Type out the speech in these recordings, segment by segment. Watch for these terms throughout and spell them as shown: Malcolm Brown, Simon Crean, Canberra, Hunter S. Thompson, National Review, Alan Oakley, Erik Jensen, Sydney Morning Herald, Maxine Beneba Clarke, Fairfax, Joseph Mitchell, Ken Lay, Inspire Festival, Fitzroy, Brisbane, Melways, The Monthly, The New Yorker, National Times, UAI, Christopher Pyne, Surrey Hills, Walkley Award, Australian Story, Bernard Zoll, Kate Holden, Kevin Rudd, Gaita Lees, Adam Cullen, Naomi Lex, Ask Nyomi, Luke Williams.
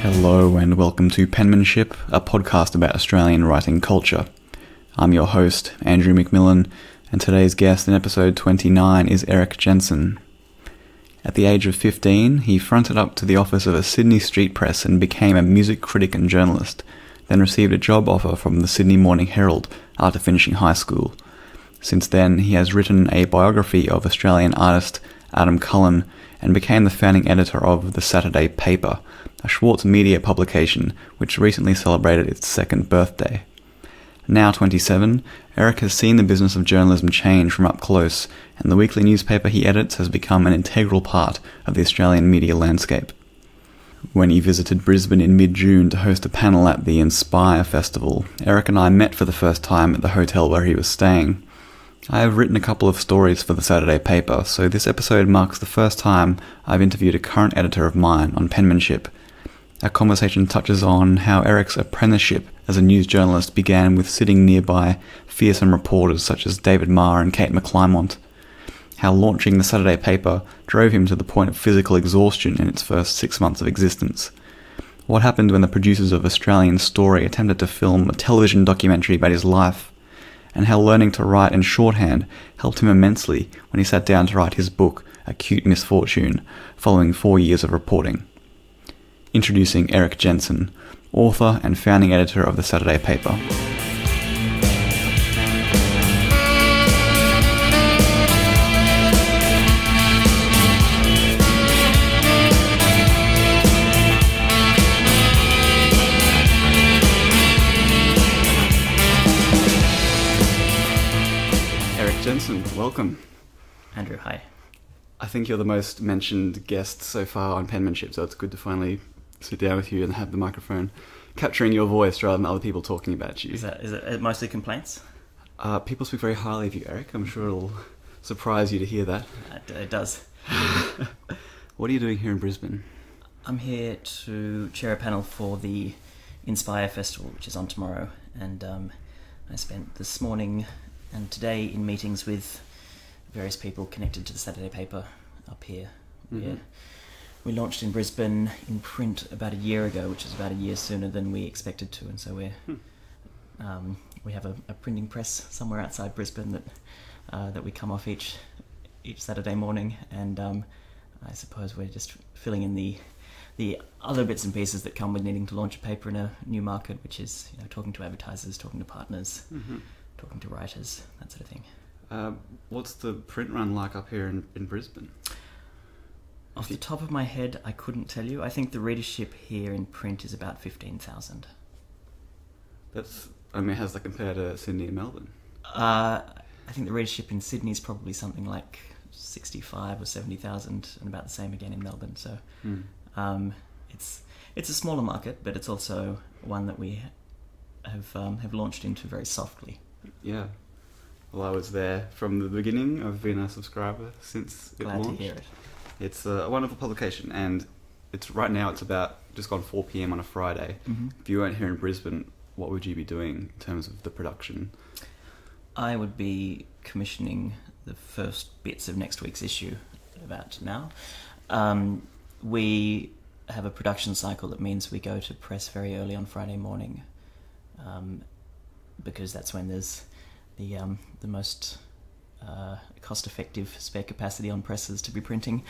Hello and welcome to Penmanship, a podcast about Australian writing culture. I'm your host, Andrew McMillan, and today's guest in episode 29 is Erik Jensen. At the age of 15, he fronted up to the office of a Sydney street press and became a music critic and journalist, then received a job offer from the Sydney Morning Herald after finishing high school. Since then, he has written a biography of Australian artist Adam Cullen and became the founding editor of The Saturday Paper, a Schwartz Media publication which recently celebrated its second birthday. Now 27, Erik has seen the business of journalism change from up close, and the weekly newspaper he edits has become an integral part of the Australian media landscape. When he visited Brisbane in mid-June to host a panel at the Inspire Festival, Erik and I met for the first time at the hotel where he was staying. I have written a couple of stories for the Saturday Paper, so this episode marks the first time I've interviewed a current editor of mine on Penmanship. Our conversation touches on how Erik's apprenticeship as a news journalist began with sitting nearby fearsome reporters such as David Marr and Kate McClymont, how launching the Saturday Paper drove him to the point of physical exhaustion in its first 6 months of existence, what happened when the producers of Australian Story attempted to film a television documentary about his life, and how learning to write in shorthand helped him immensely when he sat down to write his book, Acute Misfortune, following 4 years of reporting. Introducing Erik Jensen, author and founding editor of the Saturday Paper. Erik Jensen, welcome. Andrew, hi. I think you're the most mentioned guest so far on Penmanship, so it's good to finally sit down with you and have the microphone capturing your voice rather than other people talking about you. Is it mostly complaints? People speak very highly of you, Erik. I'm sure it'll surprise you to hear that. It does. What are you doing here in Brisbane? I'm here to chair a panel for the Inspire Festival, which is on tomorrow, and I spent this morning and today in meetings with various people connected to the Saturday Paper up here. Mm-hmm. Yeah. We launched in Brisbane in print about a year ago, which is about a year sooner than we expected to, and so we're, we have a printing press somewhere outside Brisbane that that we come off each Saturday morning, and I suppose we're just filling in the other bits and pieces that come with needing to launch a paper in a new market, which is, you know, talking to advertisers, talking to partners, mm-hmm. talking to writers, that sort of thing. What's the print run like up here in Brisbane? Off the top of my head, I couldn't tell you. I think the readership here in print is about 15,000. That's, I mean, how's that compare to Sydney and Melbourne? I think the readership in Sydney is probably something like 65 or 70,000, and about the same again in Melbourne. So it's a smaller market, but it's also one that we have launched into very softly. Yeah. Well, I was there from the beginning. I've been a subscriber since it launched. Glad to hear it. It's a wonderful publication, and it's right now it's about just gone 4 p.m. on a Friday. Mm-hmm. If you weren't here in Brisbane, what would you be doing in terms of the production? I would be commissioning the first bits of next week's issue about now. We have a production cycle that means we go to press very early on Friday morning, because that's when there's the most cost-effective spare capacity on presses to be printing,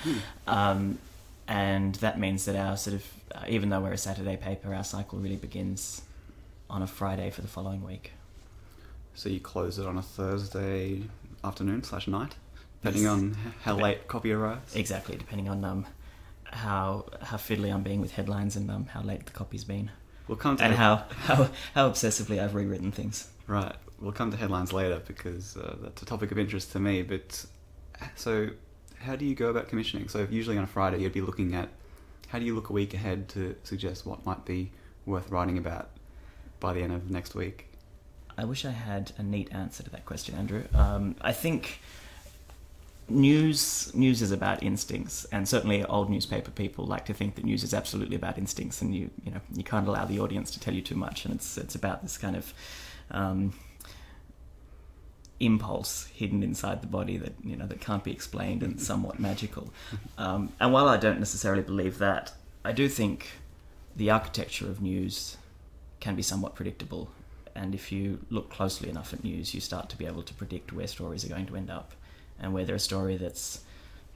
and that means that our sort of, even though we're a Saturday paper, our cycle really begins on a Friday for the following week. So you close it on a Thursday afternoon slash night, depending on how late copy arrives? Exactly, depending on how fiddly I'm being with headlines and how late the copy's been. We'll come to how obsessively I've rewritten things. Right. We'll come to headlines later because that's a topic of interest to me. But so, how do you go about commissioning? So, usually on a Friday, you'd be looking at how do you look a week ahead to suggest what might be worth writing about by the end of next week? I wish I had a neat answer to that question, Andrew. I think news is about instincts, and certainly old newspaper people like to think that news is absolutely about instincts, and you can't allow the audience to tell you too much, and it's about this kind of impulse hidden inside the body that that can't be explained and somewhat magical. And while I don't necessarily believe that, I do think the architecture of news can be somewhat predictable. And if you look closely enough at news, you start to be able to predict where stories are going to end up, and whether a story that's,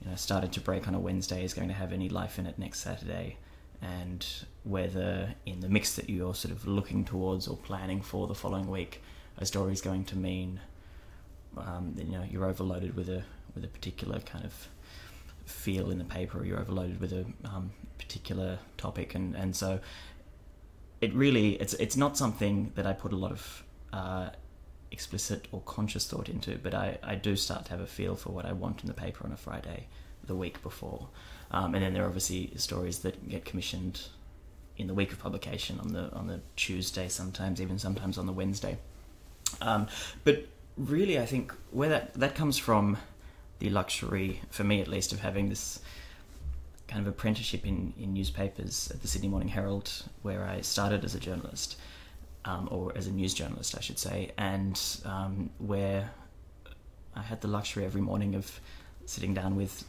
you know, started to break on a Wednesday is going to have any life in it next Saturday, and whether in the mix that you're sort of looking towards or planning for the following week, a story is going to mean, you know, you're overloaded with a particular kind of feel in the paper, or you're overloaded with a particular topic, and so it really it's not something that I put a lot of explicit or conscious thought into, but I do start to have a feel for what I want in the paper on a Friday the week before, and then there are obviously stories that get commissioned in the week of publication, on the Tuesday, sometimes on the Wednesday, but really I think where that comes from, the luxury for me at least of having this kind of apprenticeship in newspapers at the Sydney Morning Herald, where I started as a journalist, or as a news journalist I should say, and where I had the luxury every morning of sitting down with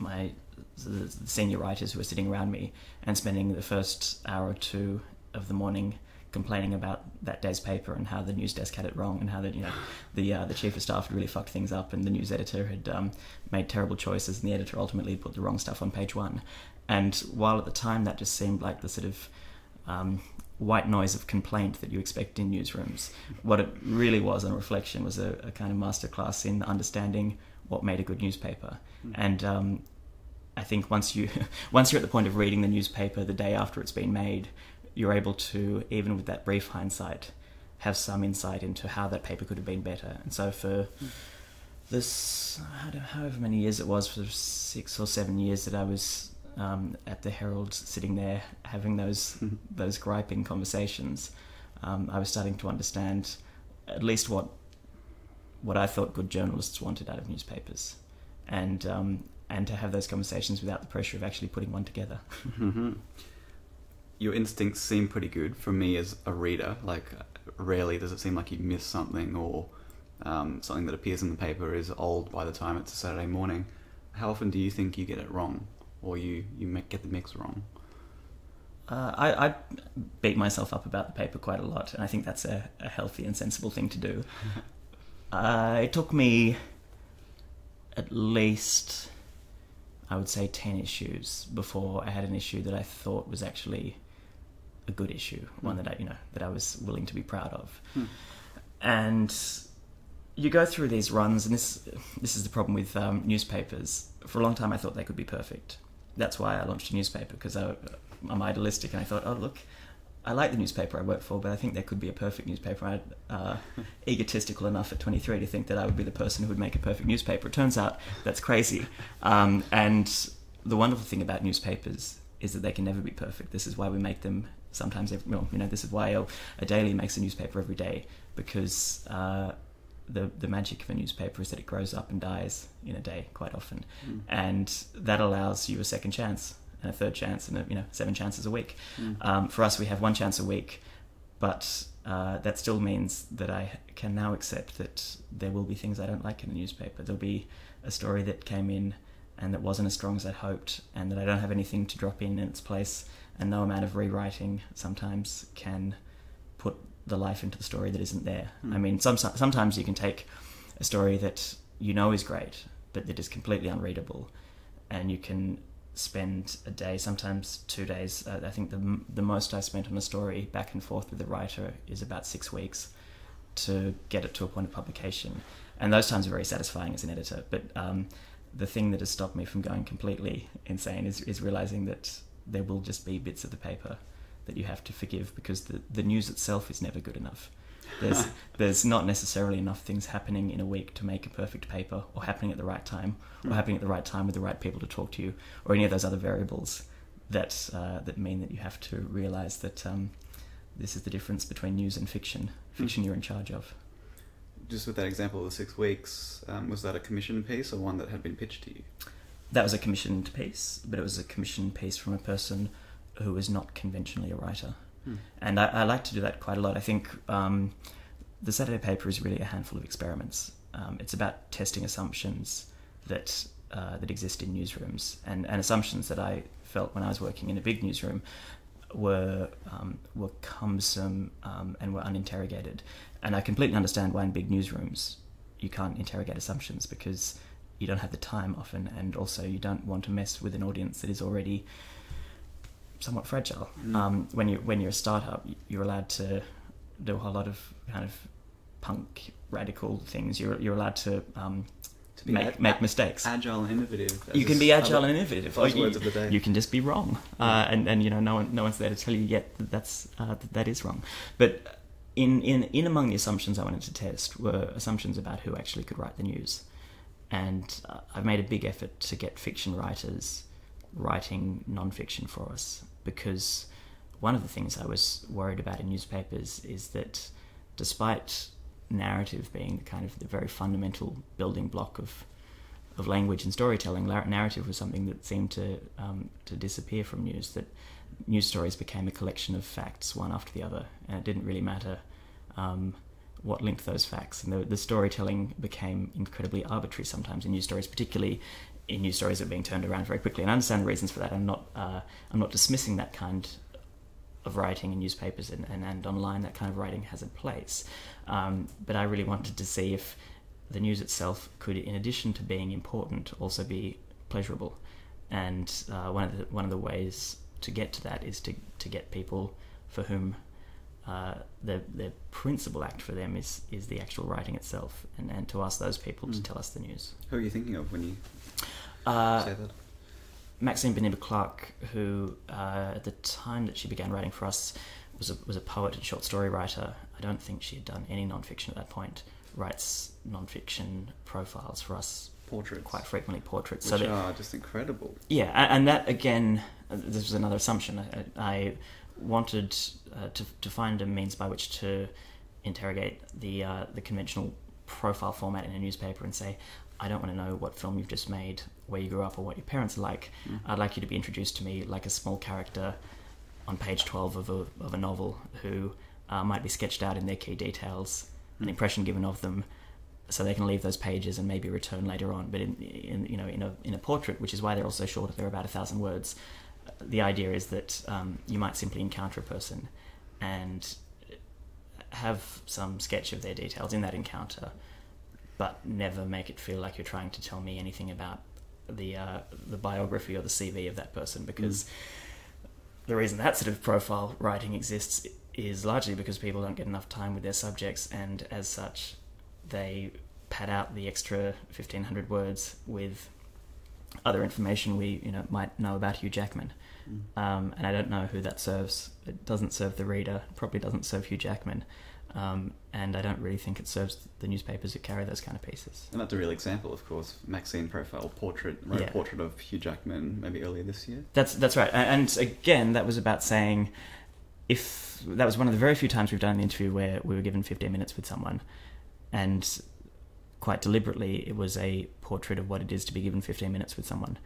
the senior writers who were sitting around me and spending the first hour or two of the morning complaining about that day's paper and how the news desk had it wrong, and how that, you know, the chief of staff had really fucked things up, and the news editor had made terrible choices, and the editor ultimately put the wrong stuff on page one. And while at the time that just seemed like the sort of white noise of complaint that you expect in newsrooms, what it really was on reflection was a kind of masterclass in understanding what made a good newspaper. Mm-hmm. And I think once you're at the point of reading the newspaper the day after it's been made, you're able to, even with that brief hindsight, have some insight into how that paper could have been better. And so for this, I don't know, however many years it was, for 6 or 7 years that I was at the Herald, sitting there having those griping conversations, I was starting to understand at least what I thought good journalists wanted out of newspapers, and to have those conversations without the pressure of actually putting one together. Mm-hmm. Your instincts seem pretty good for me as a reader. Like, rarely does it seem like you miss something, or something that appears in the paper is old by the time it's a Saturday morning. How often do you think you get it wrong, or you get the mix wrong? I beat myself up about the paper quite a lot, and I think that's a healthy and sensible thing to do. It took me at least, I would say, 10 issues before I had an issue that I thought was actually a good issue, one that I was willing to be proud of. Hmm. And you go through these runs, and this is the problem with newspapers. For a long time I thought they could be perfect. That's why I launched a newspaper, because I'm idealistic, and I thought, oh look, I like the newspaper I work for, but I think there could be a perfect newspaper. I'm egotistical enough at 23 to think that I would be the person who would make a perfect newspaper. It turns out that's crazy. And the wonderful thing about newspapers is that they can never be perfect. This is why we make them sometimes, this is why a daily makes a newspaper every day, because the magic of a newspaper is that it grows up and dies in a day quite often. Mm. And that allows you a second chance, and a third chance, and 7 chances a week. Mm. For us, we have 1 chance a week, but that still means that I can now accept that there will be things I don't like in the newspaper. There'll be a story that came in and that wasn't as strong as I'd hoped, and that I don't have anything to drop in its place, and no amount of rewriting sometimes can put the life into the story that isn't there. Mm. I mean, sometimes you can take a story that is great, but that is completely unreadable, and you can spend a day, sometimes 2 days. I think the most I spent on a story back and forth with the writer is about 6 weeks to get it to a point of publication, and those times are very satisfying as an editor. But the thing that has stopped me from going completely insane is realizing that there will just be bits of the paper that you have to forgive, because the news itself is never good enough. There's not necessarily enough things happening in a week to make a perfect paper, or happening at the right time, or happening at the right time with the right people to talk to you, or any of those other variables that that mean that you have to realise that this is the difference between news and fiction. Fiction you're in charge of. Just with that example of the 6 weeks, was that a commissioned piece or one that had been pitched to you? That was a commissioned piece, but it was a commissioned piece from a person who is not conventionally a writer. Hmm. And I like to do that quite a lot. I think the Saturday paper is really a handful of experiments. It's about testing assumptions that exist in newsrooms, and assumptions that I felt when I was working in a big newsroom were cumbersome and were uninterrogated. And I completely understand why in big newsrooms you can't interrogate assumptions, because you don't have the time often, and also you don't want to mess with an audience that is already somewhat fragile. Mm. When you're a startup, you're allowed to do a whole lot of kind of punk radical things. You're allowed to make mistakes. Agile and innovative. You can be agile and innovative. Those words of the day. You can just be wrong, and you know, no one's there to tell you yet that that is wrong. But in among the assumptions I wanted to test were assumptions about who actually could write the news, and I've made a big effort to get fiction writers writing non-fiction for us, because one of the things I was worried about in newspapers is that, despite narrative being kind of the very fundamental building block of language and storytelling, narrative was something that seemed to disappear from news. That news stories became a collection of facts, one after the other, and it didn't really matter what linked those facts. And the storytelling became incredibly arbitrary sometimes in news stories, particularly in news stories that are being turned around very quickly. And I understand the reasons for that. I'm not dismissing that kind of writing in newspapers and online. That kind of writing has a place. But I really wanted to see if the news itself could, in addition to being important, also be pleasurable. And one of the ways to get to that is to get people for whom the principal act for them is the actual writing itself, and to ask those people to tell us the news. Who are you thinking of when you say that? Maxine Beneba Clarke, who at the time that she began writing for us was a poet and short story writer. I don't think she had done any non-fiction at that point. Writes non-fiction profiles for us, portraits, quite frequently portraits, which are just incredible. Yeah, and that again, this was another assumption. I wanted to find a means by which to interrogate the conventional profile format in a newspaper and say, I don't want to know what film you've just made, where you grew up, or what your parents are like. Mm. I'd like you to be introduced to me like a small character on page 12 of a novel who might be sketched out in their key details, an impression given of them, so they can leave those pages and maybe return later on. But in a portrait, which is why they're also shorter, they're about 1,000 words. The idea is that you might simply encounter a person and have some sketch of their details in that encounter, but never make it feel like you're trying to tell me anything about the biography or the CV of that person, because the reason that sort of profile writing exists is largely because people don't get enough time with their subjects, and as such they pad out the extra 1,500 words with other information we might know about Hugh Jackman. And I don't know who that serves. It doesn't serve the reader, probably doesn't serve Hugh Jackman. And I don't really think it serves the newspapers who carry those kind of pieces. And that's a real example, of course. Maxine wrote a portrait of Hugh Jackman maybe earlier this year. That's right. And again, that was about saying, if that was one of the very few times we've done an interview where we were given 15 minutes with someone, and quite deliberately it was a portrait of what it is to be given 15 minutes with someone.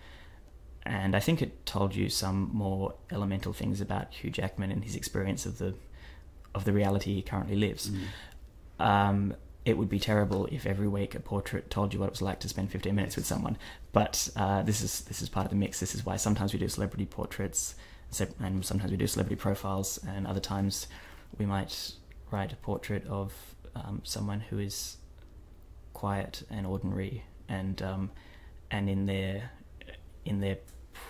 And I think it told you some more elemental things about Hugh Jackman and his experience of the reality he currently lives. It would be terrible if every week a portrait told you what it was like to spend 15 minutes with someone, but this is part of the mix. This is why sometimes we do celebrity portraits, and sometimes we do celebrity profiles, and other times we might write a portrait of someone who is quiet and ordinary, and in their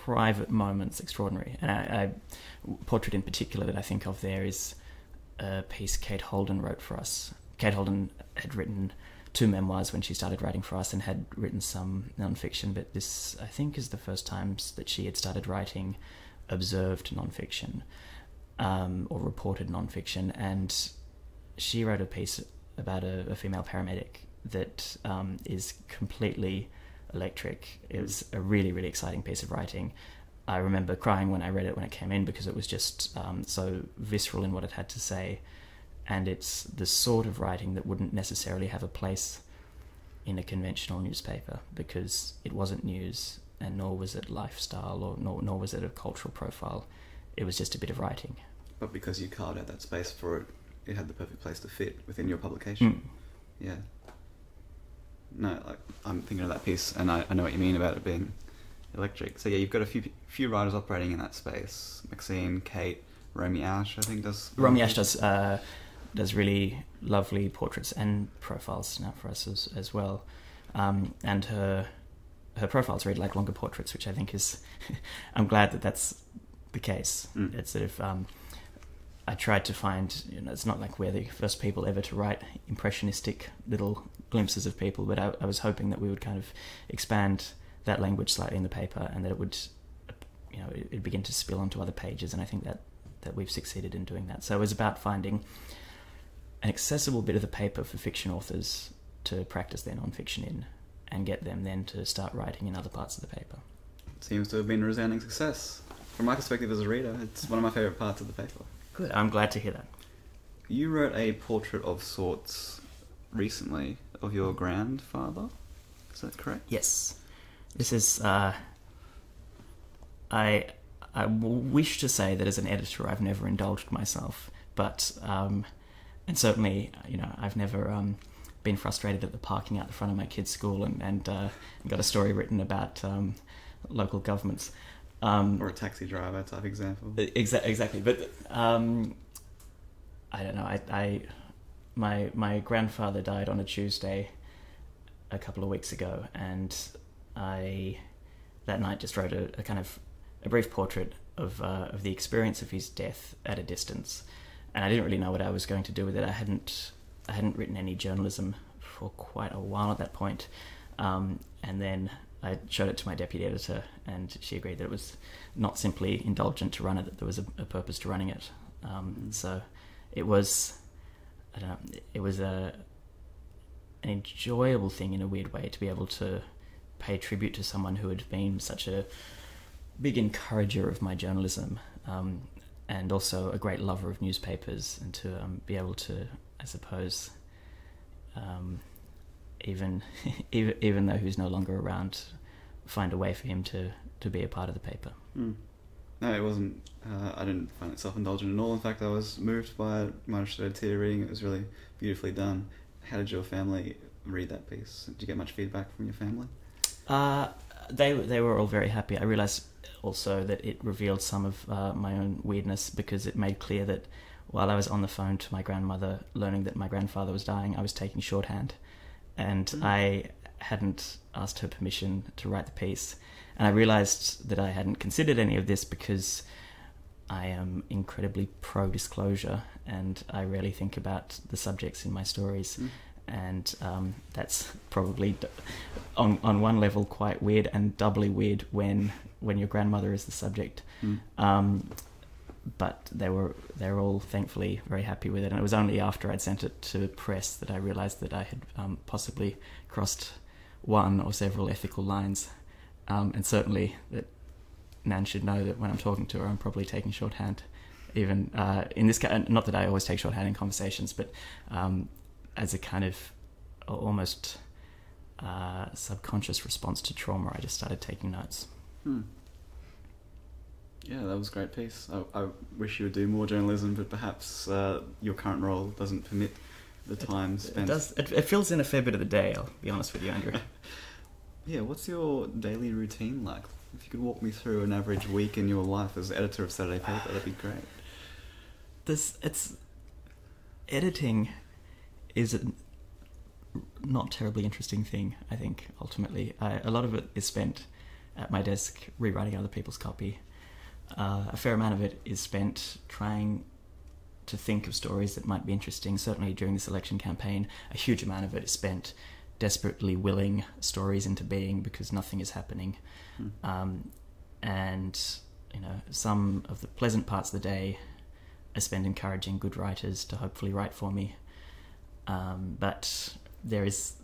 private moments extraordinary. And I portrait in particular that I think of there is a piece Kate Holden wrote for us. Kate Holden had written 2 memoirs when she started writing for us, and had written some non-fiction, but this, I think, is the first time that she had started writing observed non-fiction, or reported non-fiction. And she wrote a piece about a female paramedic that is completely electric. It was a really, really exciting piece of writing. I remember crying when I read it when it came in, because it was just so visceral in what it had to say. And it's the sort of writing that wouldn't necessarily have a place in a conventional newspaper, because it wasn't news, and nor was it lifestyle, or nor was it a cultural profile. It was just a bit of writing. But because you carved out that space for it, it had the perfect place to fit within your publication. Mm. Yeah. No, like, I'm thinking of that piece, and I know what you mean about it being electric. So yeah, you've got a few writers operating in that space. Maxine, Kate, Romy Ash, I think, does... Romy Ash does really lovely portraits and profiles now for us as well. And her profiles read like longer portraits, which I think is... I'm glad that that's the case. Mm. It's sort of... I tried to find, you know, it's not like we're the first people ever to write impressionistic little glimpses of people, but I was hoping that we would kind of expand that language slightly in the paper, and that it would, you know, it'd begin to spill onto other pages, and I think that we've succeeded in doing that. So it was about finding an accessible bit of the paper for fiction authors to practice their non-fiction in, and get them then to start writing in other parts of the paper. It seems to have been resounding success. From my perspective as a reader, it's one of my favourite parts of the paper. Good. I'm glad to hear that. You wrote a portrait of sorts recently of your grandfather. Is that correct? Yes. This is... I wish to say that as an editor I've never indulged myself, but... and certainly, you know, I've never been frustrated at the parking out the front of my kids' school and got a story written about local governments. Or a taxi driver type example. Exactly, but I don't know. My grandfather died on a Tuesday a couple of weeks ago, and I that night just wrote a kind of a brief portrait of the experience of his death at a distance, and I didn't really know what I was going to do with it. I hadn't written any journalism for quite a while at that point, and then I showed it to my deputy editor, and she agreed that it was not simply indulgent to run it, that there was a purpose to running it. So it was, I don't know, it was an enjoyable thing in a weird way to be able to pay tribute to someone who had been such a big encourager of my journalism, and also a great lover of newspapers, and to be able to, I suppose, even though he's no longer around, find a way for him to be a part of the paper. Mm. No, it wasn't. I didn't find it self-indulgent at all. In fact, I was moved by it when I started tear reading. It was really beautifully done. How did your family read that piece? Did you get much feedback from your family? They were all very happy. I realised also that it revealed some of my own weirdness, because it made clear that while I was on the phone to my grandmother, learning that my grandfather was dying, I was taking shorthand. And I hadn't asked her permission to write the piece. And I realised that I hadn't considered any of this, because I am incredibly pro-disclosure, and I rarely think about the subjects in my stories. Mm. And that's probably, on one level, quite weird, and doubly weird when your grandmother is the subject. Mm. But they were all thankfully very happy with it, and it was only after I'd sent it to press that I realised that I had possibly crossed one or several ethical lines, and certainly that Nan should know that when I'm talking to her, I'm probably taking shorthand. Even in this case, not that I always take shorthand in conversations, but as a kind of almost subconscious response to trauma, I just started taking notes. Hmm. Yeah, that was a great piece. I wish you would do more journalism, but perhaps your current role doesn't permit the time spent. It fills in a fair bit of the day, I'll be honest with you, Andrew. Yeah, what's your daily routine like? If you could walk me through an average week in your life as editor of Saturday Paper, that'd be great. Editing is a not terribly interesting thing, I think, ultimately. A lot of it is spent at my desk rewriting other people's copy. A fair amount of it is spent trying to think of stories that might be interesting. Certainly during this election campaign, a huge amount of it is spent desperately willing stories into being, because nothing is happening. Mm. And you know, some of the pleasant parts of the day I spend encouraging good writers to hopefully write for me. But there is...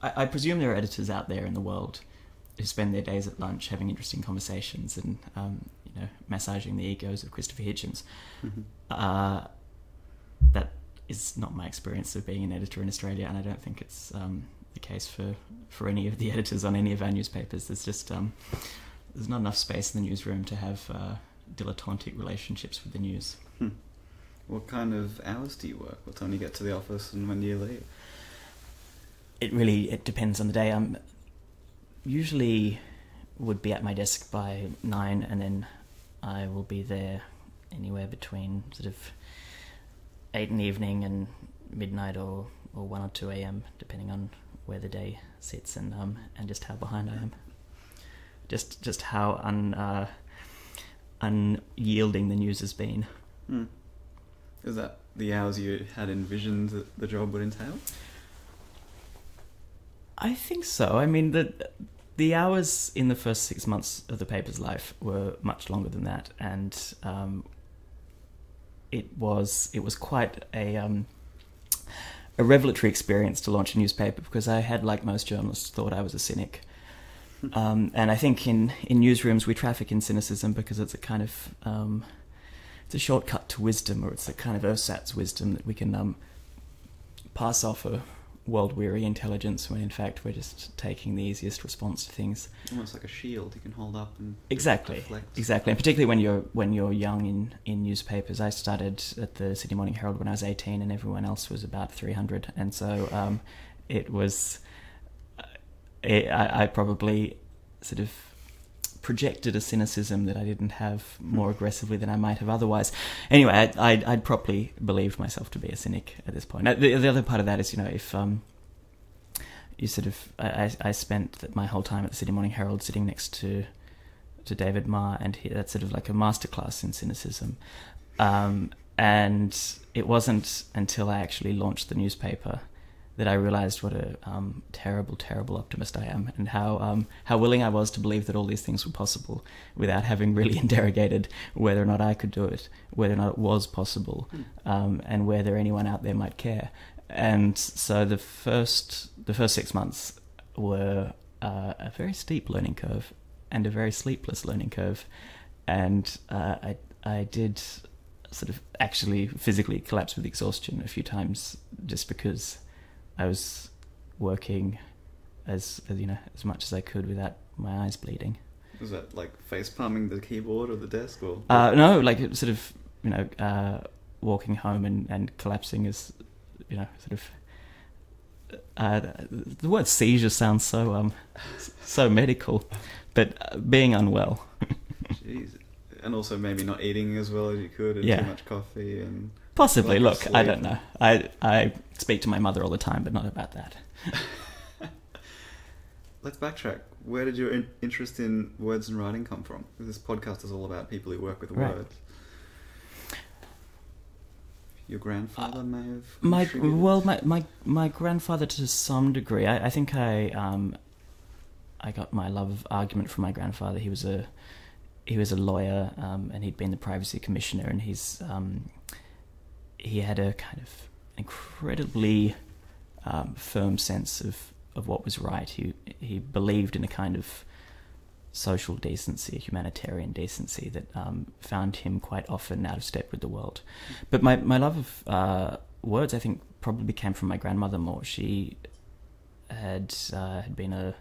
I presume there are editors out there in the world who spend their days at lunch having interesting conversations and you know, massaging the egos of Christopher Hitchens. Mm-hmm. That is not my experience of being an editor in Australia, and I don't think it's the case for any of the editors on any of our newspapers. There's just there's not enough space in the newsroom to have dilettantic relationships with the news. Hmm. What kind of hours do you work? What time do you get to the office, and when do you leave? It depends on the day. Usually would be at my desk by 9, and then I will be there anywhere between sort of 8 in the evening and midnight, or 1 or 2 a.m., depending on where the day sits and just how behind I am. Just how unyielding the news has been. Mm. Is that the hours you had envisioned that the job would entail? I think so. I mean, the hours in the first 6 months of the paper's life were much longer than that, and it was quite a revelatory experience to launch a newspaper, because I had, like most journalists, thought I was a cynic. And I think in newsrooms we traffic in cynicism, because it's a kind of it's a shortcut to wisdom, or it's a kind of ersatz wisdom that we can pass off a world-weary intelligence, when in fact we're just taking the easiest response to things. Almost like a shield you can hold up and reflect. Exactly, and particularly when you're young in newspapers. I started at the Sydney Morning Herald when I was 18, and everyone else was about 300, and so it was. I probably sort of projected a cynicism that I didn't have more aggressively than I might have otherwise. Anyway, I'd probably believed myself to be a cynic at this point. The other part of that is, you know, if you sort of, I spent my whole time at the Sydney Morning Herald sitting next to David Marr, and that's sort of like a masterclass in cynicism. And it wasn't until I actually launched the newspaper that I realised what a terrible, terrible optimist I am, and how willing I was to believe that all these things were possible without having really interrogated whether or not I could do it, whether or not it was possible, and whether anyone out there might care. And so the first 6 months were a very steep learning curve and a very sleepless learning curve, and I did sort of actually physically collapse with exhaustion a few times, just because I was working as much as I could without my eyes bleeding. Was that like face palming the keyboard or the desk, or? No, like sort of, you know, walking home and collapsing is, you know, sort of. The word seizure sounds so so medical, but being unwell. Jeez, and also maybe not eating as well as you could, and too much coffee and. Possibly. Look, I don't know. I speak to my mother all the time, but not about that. Let's backtrack. Where did your interest in words and writing come from? This podcast is all about people who work with words. Your grandfather may have contributed. Well, my grandfather to some degree. I think I got my love of argument from my grandfather. He was a lawyer, and he'd been the Privacy Commissioner, and he's. He had a kind of incredibly firm sense of what was right. He believed in a kind of social decency, humanitarian decency, that found him quite often out of step with the world. But my love of words, I think, probably came from my grandmother more. She had been a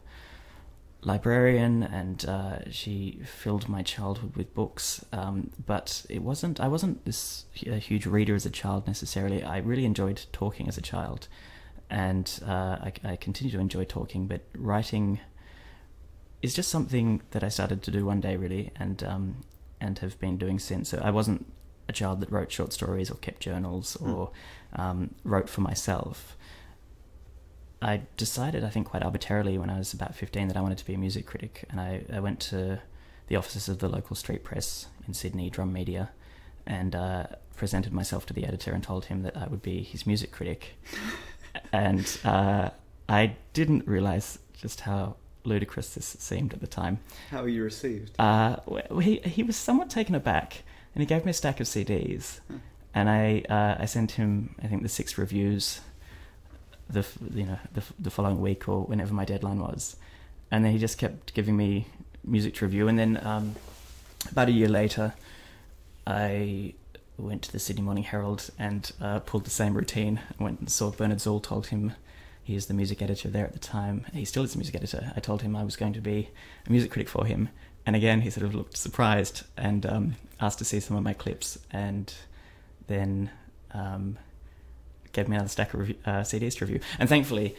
librarian, and she filled my childhood with books, but I wasn't this huge reader as a child necessarily. I really enjoyed talking as a child, and I continue to enjoy talking, but writing is just something that I started to do one day, really, and have been doing since. So I wasn't a child that wrote short stories or kept journals or wrote for myself. I decided, I think quite arbitrarily, when I was about 15 that I wanted to be a music critic, and I went to the offices of the local street press in Sydney, Drum Media, and presented myself to the editor and told him that I would be his music critic. And I didn't realise just how ludicrous this seemed at the time. How were you received? Well, he was somewhat taken aback, and he gave me a stack of CDs, and I sent him, I think, the 6 reviews the following week, or whenever my deadline was, and then he just kept giving me music to review. And then about a year later, I went to the Sydney Morning Herald and pulled the same routine. I went and saw Bernard Zoll, told him, he is the music editor there at the time. He still is the music editor. I told him I was going to be a music critic for him, and again he sort of looked surprised and asked to see some of my clips, and then. Gave me another stack of CDs to review. And thankfully,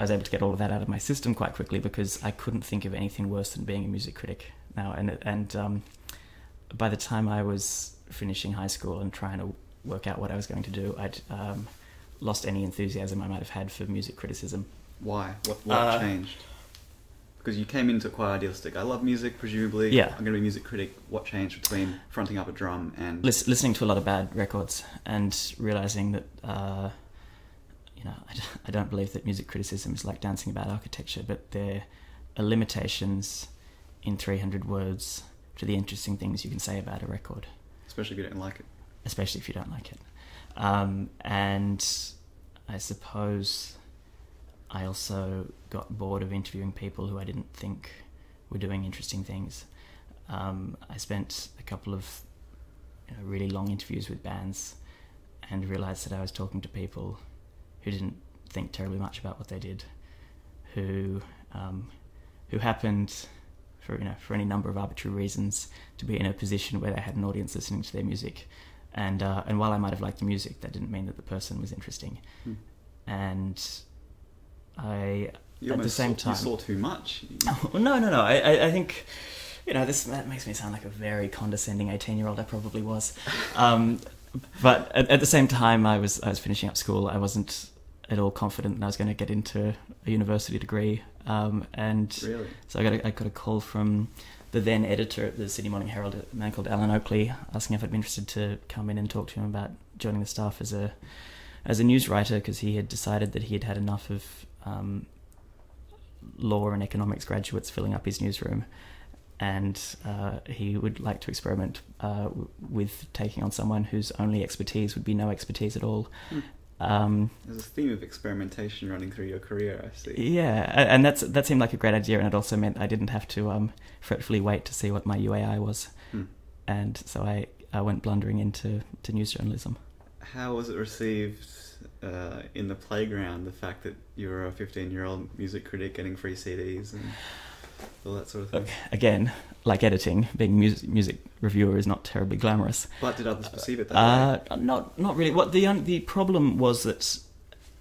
I was able to get all of that out of my system quite quickly, because I couldn't think of anything worse than being a music critic now. And by the time I was finishing high school and trying to work out what I was going to do, I'd lost any enthusiasm I might have had for music criticism. Why? What changed? Because you came into it quite idealistic. I love music, presumably. Yeah. I'm going to be a music critic. What changed between fronting up a drum and... Listening to a lot of bad records and realising that, you know, I don't believe that music criticism is like dancing about architecture, but there are limitations in 300 words to the interesting things you can say about a record. Especially if you don't like it. Especially if you don't like it. And I suppose... I also got bored of interviewing people who I didn't think were doing interesting things. I spent a couple of really long interviews with bands and realised that I was talking to people who didn't think terribly much about what they did, who happened, for any number of arbitrary reasons, to be in a position where they had an audience listening to their music. And while I might have liked the music, that didn't mean that the person was interesting. Mm. And... At the same time, you saw too much. Well, no. I think, that makes me sound like a very condescending 18-year-old. I probably was, but at the same time, I was finishing up school. I wasn't at all confident that I was going to get into a university degree, and really? So I got a call from the then editor at the Sydney Morning Herald, a man called Alan Oakley, asking if I'd be interested to come in and talk to him about joining the staff as a news writer, because he had decided that he had had enough of law and economics graduates filling up his newsroom, and he would like to experiment with taking on someone whose only expertise would be no expertise at all. Mm. There's a theme of experimentation running through your career, I see. Yeah, and that seemed like a great idea, and it also meant I didn't have to fretfully wait to see what my UAI was. Mm. And so I went blundering into news journalism. How was it received in the playground, the fact that you were a 15-year-old music critic getting free CDs and all that sort of thing? Okay. Again, like editing, being a music reviewer is not terribly glamorous. But did others perceive it that way? Not really. What the problem was that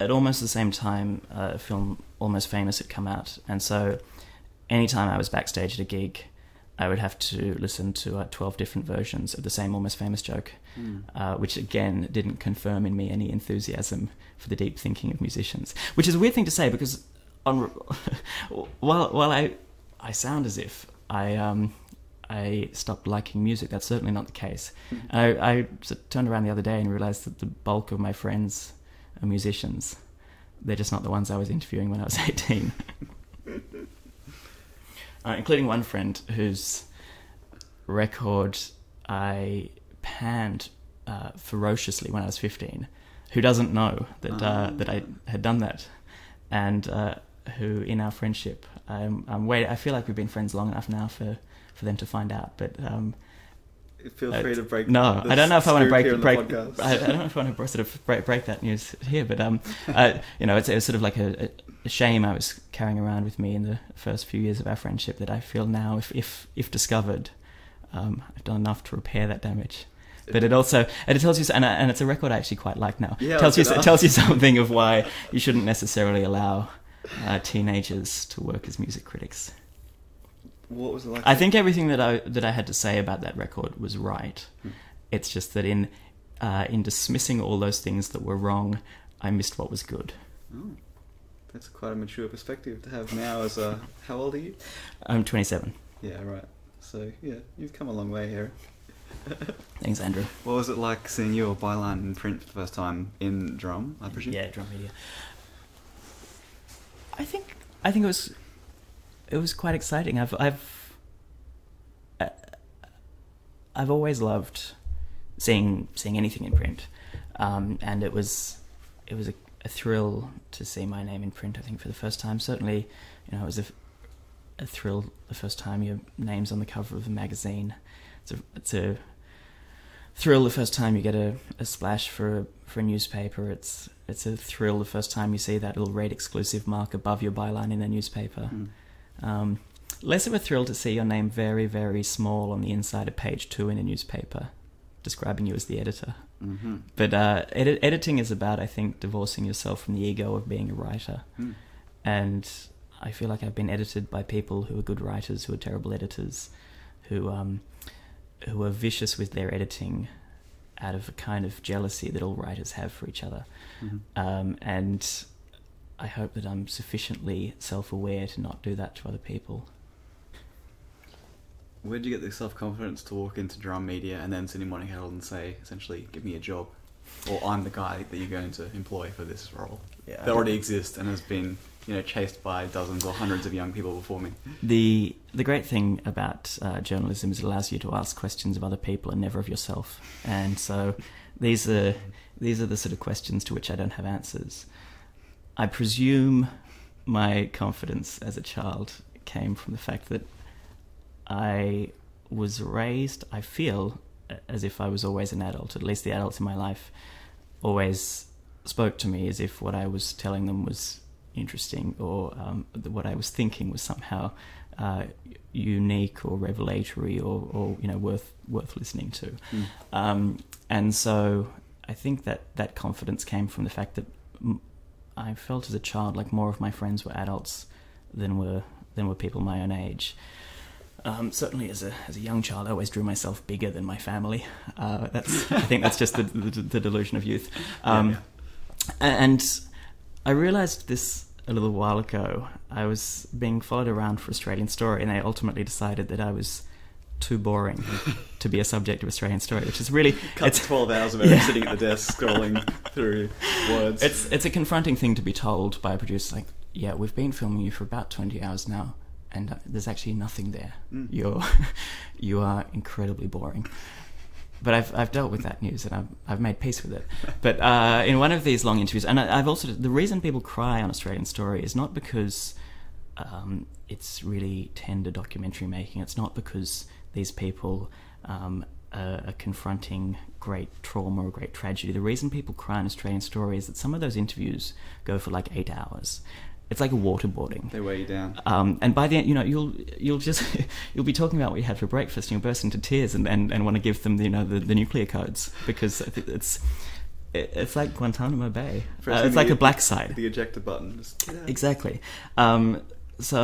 at almost the same time a film Almost Famous had come out, and so any time I was backstage at a gig, I would have to listen to 12 different versions of the same Almost Famous joke. Mm. Which again didn't confirm in me any enthusiasm for the deep thinking of musicians, which is a weird thing to say, because while I sound as if I stopped liking music, that's certainly not the case. And I turned around the other day and realised that the bulk of my friends are musicians. They're just not the ones I was interviewing when I was 18. Including one friend whose record I panned ferociously when I was 15, who doesn't know that that I had done that, and who in our friendship, I feel like we've been friends long enough now for them to find out. But feel free to break. No, I don't know if I want to break. I don't know if I want to sort of break that news here. But it's sort of like a shame I was carrying around with me in the first few years of our friendship that I feel now, if discovered, I've done enough to repair that damage. But it also, and it tells you, and it's a record I actually quite like now. Yeah, it tells you something of why you shouldn't necessarily allow teenagers to work as music critics. What was it like? I think everything that I had to say about that record was right. Hmm. It's just that in dismissing all those things that were wrong, I missed what was good. Oh, that's quite a mature perspective to have now. As a, how old are you? I'm 27. Yeah, right. So yeah, you've come a long way here. Thanks, Andrew. What was it like seeing your byline in print for the first time in Drum, I presume? Yeah, Drum Media. I think it was quite exciting. I've always loved seeing anything in print, and it was a thrill to see my name in print. I think for the first time, certainly, it was a thrill the first time your name's on the cover of a magazine. It's a thrill the first time you get a splash for a newspaper. It's a thrill the first time you see that little red exclusive mark above your byline in a newspaper. Mm. Less of a thrill to see your name very, very small on the inside of page 2 in a newspaper, describing you as the editor. Mm-hmm. But editing is about, I think, divorcing yourself from the ego of being a writer. Mm. And I feel like I've been edited by people who are good writers, who are terrible editors, who are vicious with their editing, out of a kind of jealousy that all writers have for each other. Mm-hmm. And I hope that I'm sufficiently self-aware to not do that to other people. Where did you get the self-confidence to walk into Drum Media and then Sydney Morning Herald and say, essentially, give me a job, or I'm the guy that you're going to employ for this role? Yeah, that already exists and has been, you know, chased by dozens or hundreds of young people before me. The great thing about journalism is it allows you to ask questions of other people and never of yourself. And so these are the sort of questions to which I don't have answers. I presume my confidence as a child came from the fact that I was raised, I feel, as if I was always an adult. At least the adults in my life always spoke to me as if what I was telling them was interesting, or what I was thinking was somehow unique or revelatory, or you know, worth listening to. Mm. And so I think that that confidence came from the fact that I felt as a child like more of my friends were adults than were people my own age. Certainly as a young child, I always drew myself bigger than my family. I think that's just the delusion of youth. And I realised this a little while ago. I was being followed around for Australian Story, and they ultimately decided that I was too boring to be a subject of Australian Story, which is really... It's 12 hours of everyone sitting at the desk scrolling through words. It's a confronting thing to be told by a producer, like, yeah, we've been filming you for about 20 hours now, and there's actually nothing there. Mm. You are incredibly boring. But I've dealt with that news, and I've made peace with it. But in one of these long interviews, and I've also, the reason people cry on Australian Story is not because it's really tender documentary making. It's not because these people are confronting great trauma or great tragedy. The reason people cry on Australian Story is that some of those interviews go for like 8 hours. It's like a waterboarding. They weigh you down. And by the end, you know, you'll be talking about what you had for breakfast, and you'll burst into tears and want to give them, you know, the nuclear codes, because it's like Guantanamo Bay. It's like a black site. The ejector button. Just get out. Exactly. So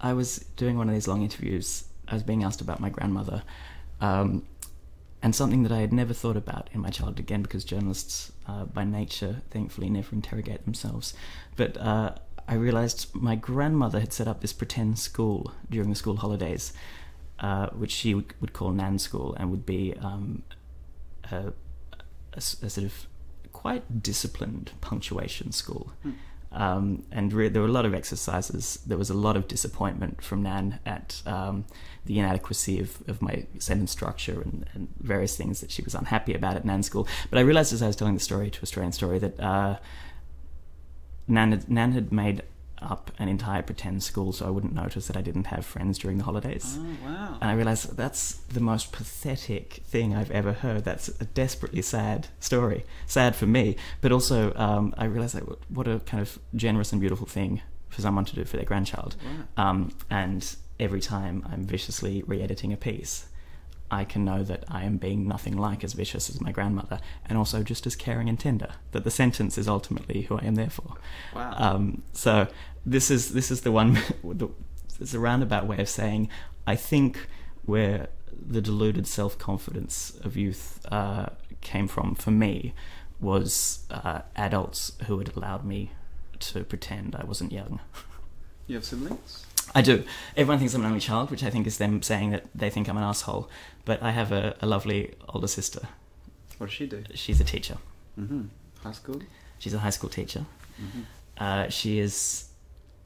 I was doing one of these long interviews. I was being asked about my grandmother, and something that I had never thought about in my childhood, again, because journalists by nature, thankfully, never interrogate themselves. But I realised my grandmother had set up this pretend school during the school holidays, which she would call Nan School, and would be a sort of quite disciplined punctuation school. Mm. And there were a lot of exercises. There was a lot of disappointment from Nan at the inadequacy of my sentence structure and various things that she was unhappy about at Nan School. But I realised as I was telling the story to Australian Story that... Nan had made up an entire pretend school so I wouldn't notice that I didn't have friends during the holidays. Oh, wow. And I realised that's the most pathetic thing I've ever heard. That's a desperately sad story. Sad for me, but also I realised that what a kind of generous and beautiful thing for someone to do for their grandchild. Wow. And every time I'm viciously re-editing a piece, I can know that I am being nothing like as vicious as my grandmother, and also just as caring and tender, that the sentence is ultimately who I am there for. Wow. So this is the one, it's a roundabout way of saying, I think where the deluded self-confidence of youth came from for me was adults who had allowed me to pretend I wasn't young. You have siblings? I do. Everyone thinks I'm an only child, which I think is them saying that they think I'm an asshole. But I have a lovely older sister. What does she do? She's a teacher. Mm-hmm. High school? She's a high school teacher. Mm-hmm. She is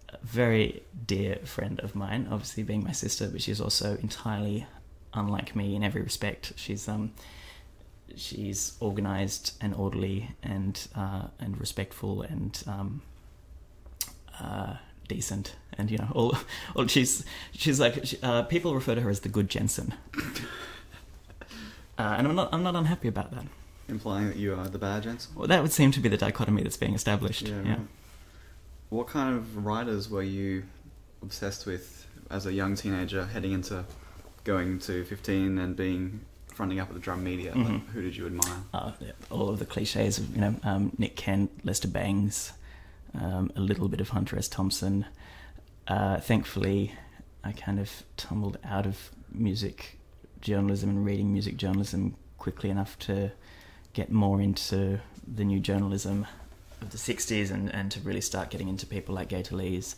a very dear friend of mine, obviously being my sister, but she's also entirely unlike me in every respect. She's organised and orderly and respectful and decent, and you know, all she's like, people refer to her as the good Jensen, and I'm not unhappy about that. Implying that you are the bad Jensen? Well, that would seem to be the dichotomy that's being established. Yeah. Right. What kind of writers were you obsessed with as a young teenager, heading into going to 15 and being fronting up at the Drum Media? Mm-hmm. Like, who did you admire? Yeah, all of the cliches of, you know, Nick Kent, Lester Bangs. A little bit of Hunter S. Thompson. Thankfully, I kind of tumbled out of music journalism and reading music journalism quickly enough to get more into the new journalism of the 60s and to really start getting into people like Gaita Lees,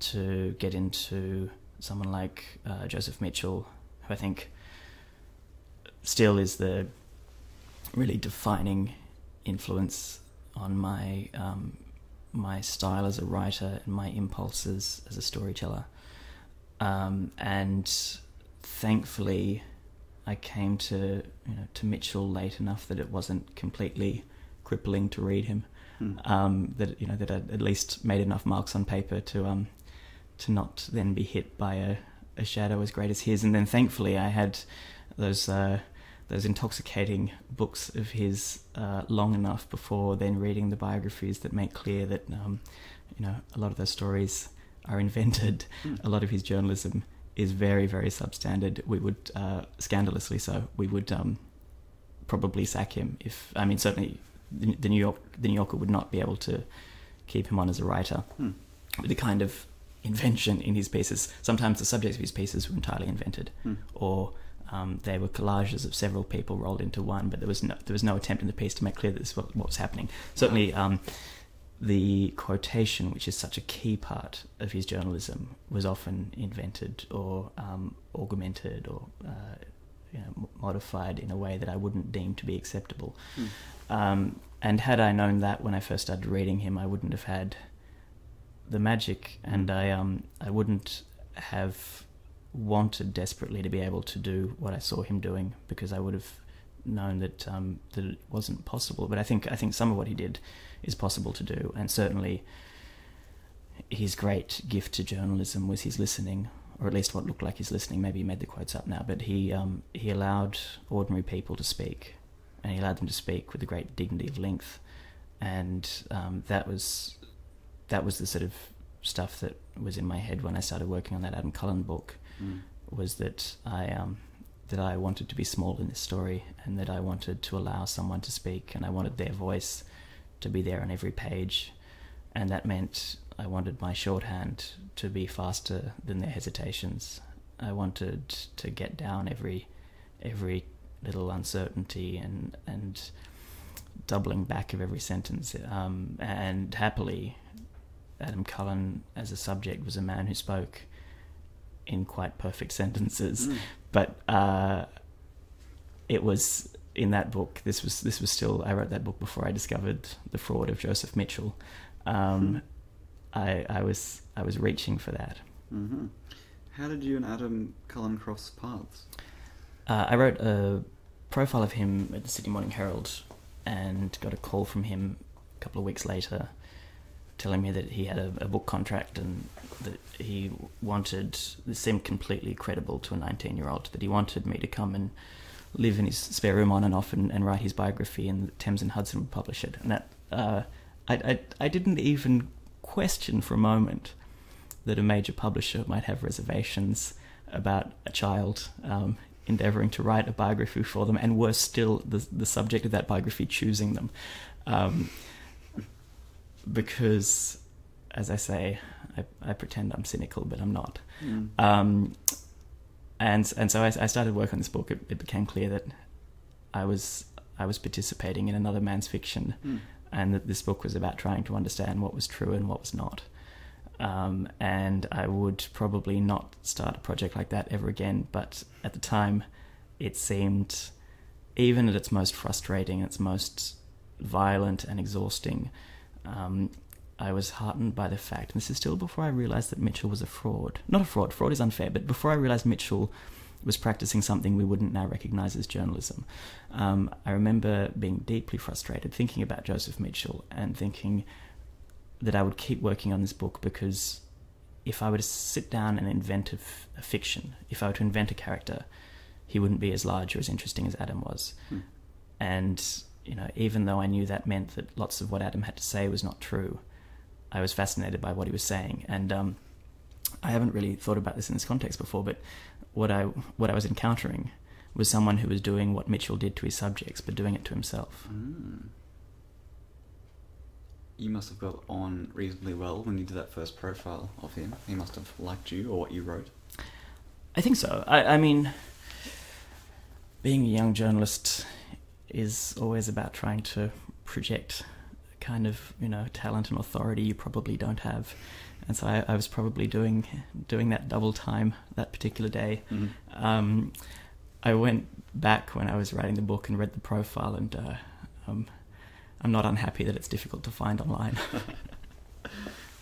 to get into someone like Joseph Mitchell, who I think still is the really defining influence on my my style as a writer and my impulses as a storyteller. And thankfully I came to Mitchell late enough that it wasn't completely crippling to read him. Mm. That that I'd at least made enough marks on paper to not then be hit by a shadow as great as his. And then thankfully I had those intoxicating books of his long enough before then reading the biographies that make clear that a lot of those stories are invented. Mm. A lot of his journalism is very, very substandard. We would scandalously so. We would probably sack him if, I mean, certainly the New Yorker would not be able to keep him on as a writer. Mm. But the kind of invention in his pieces, sometimes the subjects of his pieces were entirely invented, mm. or they were collages of several people rolled into one, but there was no attempt in the piece to make clear that this is what was happening. Certainly, the quotation, which is such a key part of his journalism, was often invented or augmented or modified in a way that I wouldn't deem to be acceptable. Mm. And had I known that when I first started reading him, I wouldn't have had the magic, and I wouldn't have wanted desperately to be able to do what I saw him doing, because I would have known that that it wasn't possible. But I think some of what he did is possible to do, and certainly his great gift to journalism was his listening, or at least what looked like his listening. Maybe he made the quotes up now, but he allowed ordinary people to speak, and he allowed them to speak with a great dignity of length, and that was the sort of stuff that was in my head when I started working on that Adam Cullen book. Mm. Was that I wanted to be small in this story, and that I wanted to allow someone to speak, and I wanted their voice to be there on every page, and that meant I wanted my shorthand to be faster than their hesitations. I wanted to get down every little uncertainty and doubling back of every sentence. And happily, Adam Cullen as a subject was a man who spoke in quite perfect sentences. Mm. But it was in that book, this was still, I wrote that book before I discovered the fraud of Joseph Mitchell. Mm. I was reaching for that. Mm-hmm. How did you and Adam Cullen cross paths? I wrote a profile of him at the Sydney Morning Herald and got a call from him a couple of weeks later telling me that he had a book contract, and that he wanted, this seemed completely credible to a 19-year-old, that he wanted me to come and live in his spare room on and off and write his biography, and Thames and Hudson would publish it. And that I didn't even question for a moment that a major publisher might have reservations about a child endeavouring to write a biography for them, and worse still, the subject of that biography choosing them. Because, as I say, I pretend I'm cynical, but I'm not. Mm. And so I started work on this book. It became clear that I was participating in another man's fiction, mm. and that this book was about trying to understand what was true and what was not. And I would probably not start a project like that ever again. But at the time, it seemed, even at its most frustrating, its most violent and exhausting, I was heartened by the fact, and this is still before I realised that Mitchell was a fraud. Not a fraud, fraud is unfair, but before I realised Mitchell was practising something we wouldn't now recognise as journalism. I remember being deeply frustrated, thinking about Joseph Mitchell, and thinking that I would keep working on this book, because if I were to sit down and invent a fiction, if I were to invent a character, he wouldn't be as large or as interesting as Adam was. Hmm. And even though I knew that meant that lots of what Adam had to say was not true, I was fascinated by what he was saying. And I haven't really thought about this in this context before, but what I was encountering was someone who was doing what Mitchell did to his subjects, but doing it to himself. Mm. You must have got on reasonably well when you did that first profile of him. He must have liked you or what you wrote. I think so. I mean, being a young journalist is always about trying to project a kind of, you know, talent and authority you probably don't have. And so I was probably doing that double time that particular day. Mm-hmm. I went back when I was writing the book and read the profile, and I'm not unhappy that it's difficult to find online.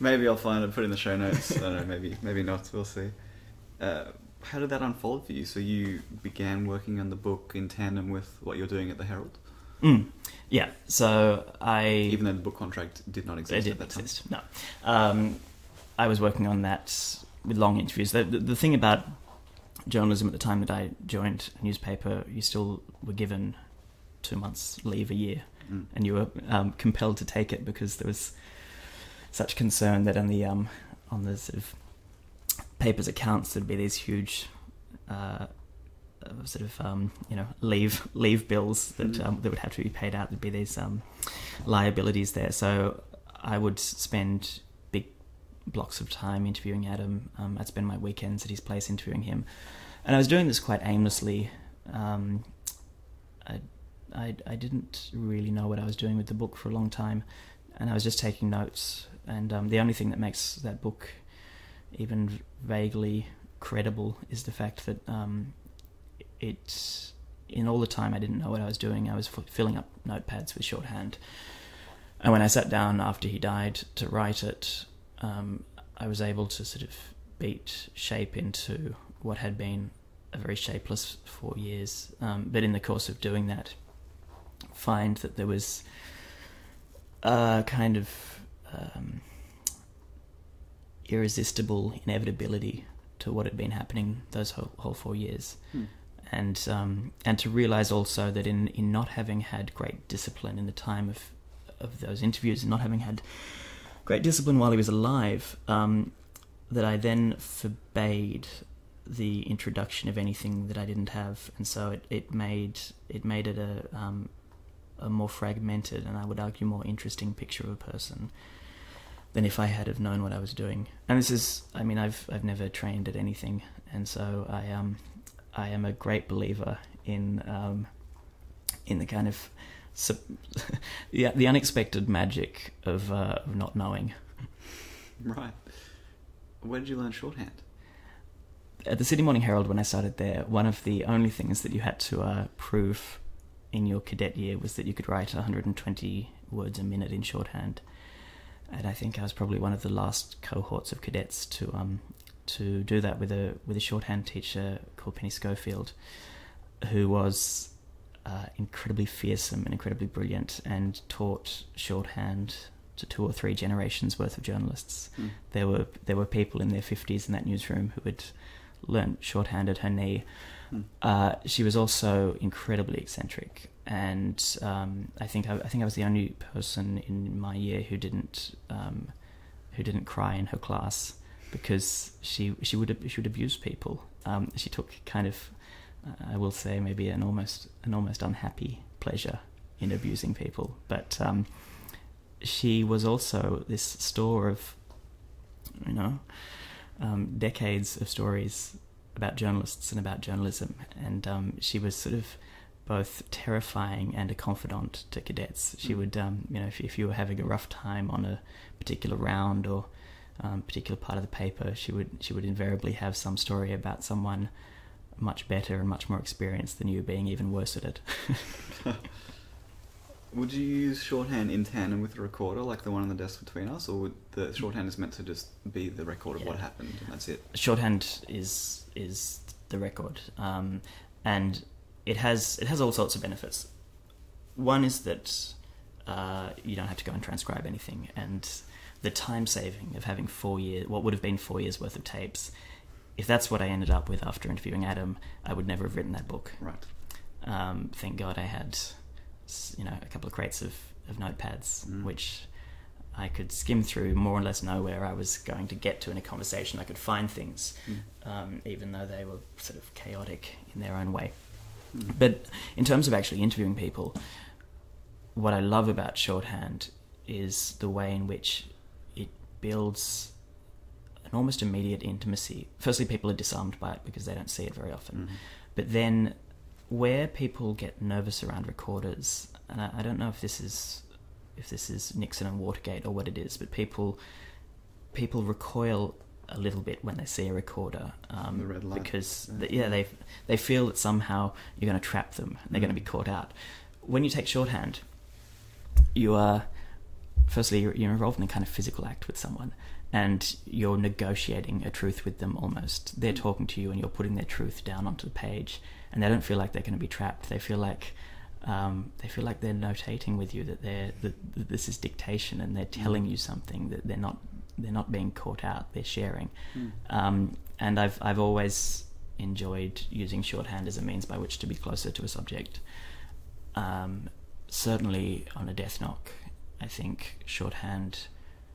Maybe I'll find it, put it in the show notes. I don't know, maybe not, we'll see. How did that unfold for you? So you began working on the book in tandem with what you're doing at the Herald? Mm. Yeah, so even though the book contract did not exist at that time? It didn't exist, no. I was working on that with long interviews. The thing about journalism at the time that I joined a newspaper, you still were given 2 months leave a year, mm. and you were compelled to take it because there was such concern that on the sort of papers accounts there'd be these huge you know, leave bills that mm. That would have to be paid out. There'd be these liabilities there. So I would spend big blocks of time interviewing Adam. I'd spend my weekends at his place interviewing him, and I was doing this quite aimlessly. I didn't really know what I was doing with the book for a long time, and I was just taking notes. And the only thing that makes that book even vaguely credible is the fact that in all the time I didn't know what I was doing. I was filling up notepads with shorthand, and when I sat down after he died to write it, I was able to sort of beat shape into what had been a very shapeless 4 years, but in the course of doing that, find that there was a kind of irresistible inevitability to what had been happening those whole 4 years. Hmm. And to realise also that in not having had great discipline in the time of those interviews, and not having had great discipline while he was alive, that I then forbade the introduction of anything that I didn't have, and so it made it a more fragmented and, I would argue, more interesting picture of a person than if I had have known what I was doing. And this is, I mean, I've never trained at anything, and so I am a great believer in the kind of the unexpected magic of not knowing. Right. Where did you learn shorthand? At the Sydney Morning Herald, when I started there, one of the only things that you had to prove in your cadet year was that you could write 120 words a minute in shorthand. And I think I was probably one of the last cohorts of cadets to do that, with a shorthand teacher called Penny Schofield, who was incredibly fearsome and incredibly brilliant, and taught shorthand to 2 or 3 generations worth of journalists. Mm. There were people in their 50s in that newsroom who had learnt shorthand at her knee. Mm. She was also incredibly eccentric, and I think I was the only person in my year who didn't cry in her class, because she would abuse people. She took kind of, I will say, maybe an almost unhappy pleasure in abusing people. But she was also this store of, you know, decades of stories about journalists and about journalism, and she was sort of both terrifying and a confidant to cadets. She would, you know, if you were having a rough time on a particular round or particular part of the paper, she would invariably have some story about someone much better and much more experienced than you being even worse at it. Would you use shorthand in tandem with a recorder, like the one on the desk between us, or would the shorthand is meant to just be the record of what happened and that's it? Shorthand is the record, and it has all sorts of benefits. One is that you don't have to go and transcribe anything, and the time saving of having 4 years, what would have been 4 years worth of tapes, if that's what I ended up with after interviewing Adam, I would never have written that book. Right. Thank God I had, you know, a couple of crates of notepads, mm. which I could skim through, more or less know where I was going to get to in a conversation. I could find things, mm. Even though they were sort of chaotic in their own way. Mm. But in terms of actually interviewing people, what I love about shorthand is the way in which it builds an almost immediate intimacy. Firstly, people are disarmed by it because they don't see it very often. Mm. But then where people get nervous around recorders, and I don't know if this is Nixon and Watergate or what it is, but people recoil a little bit when they see a recorder, the red light. Because they feel that somehow you're going to trap them and they're going to be caught out. When you take shorthand, you are firstly you're involved in a kind of physical act with someone, and you're negotiating a truth with them almost. They're talking to you and you're putting their truth down onto the page, and they don't feel like they're going to be trapped. They feel like they're notating with you, that this is dictation, and they're telling you something, that they're not being caught out, they're sharing. And I've always enjoyed using shorthand as a means by which to be closer to a subject. Certainly on a death knock, I think shorthand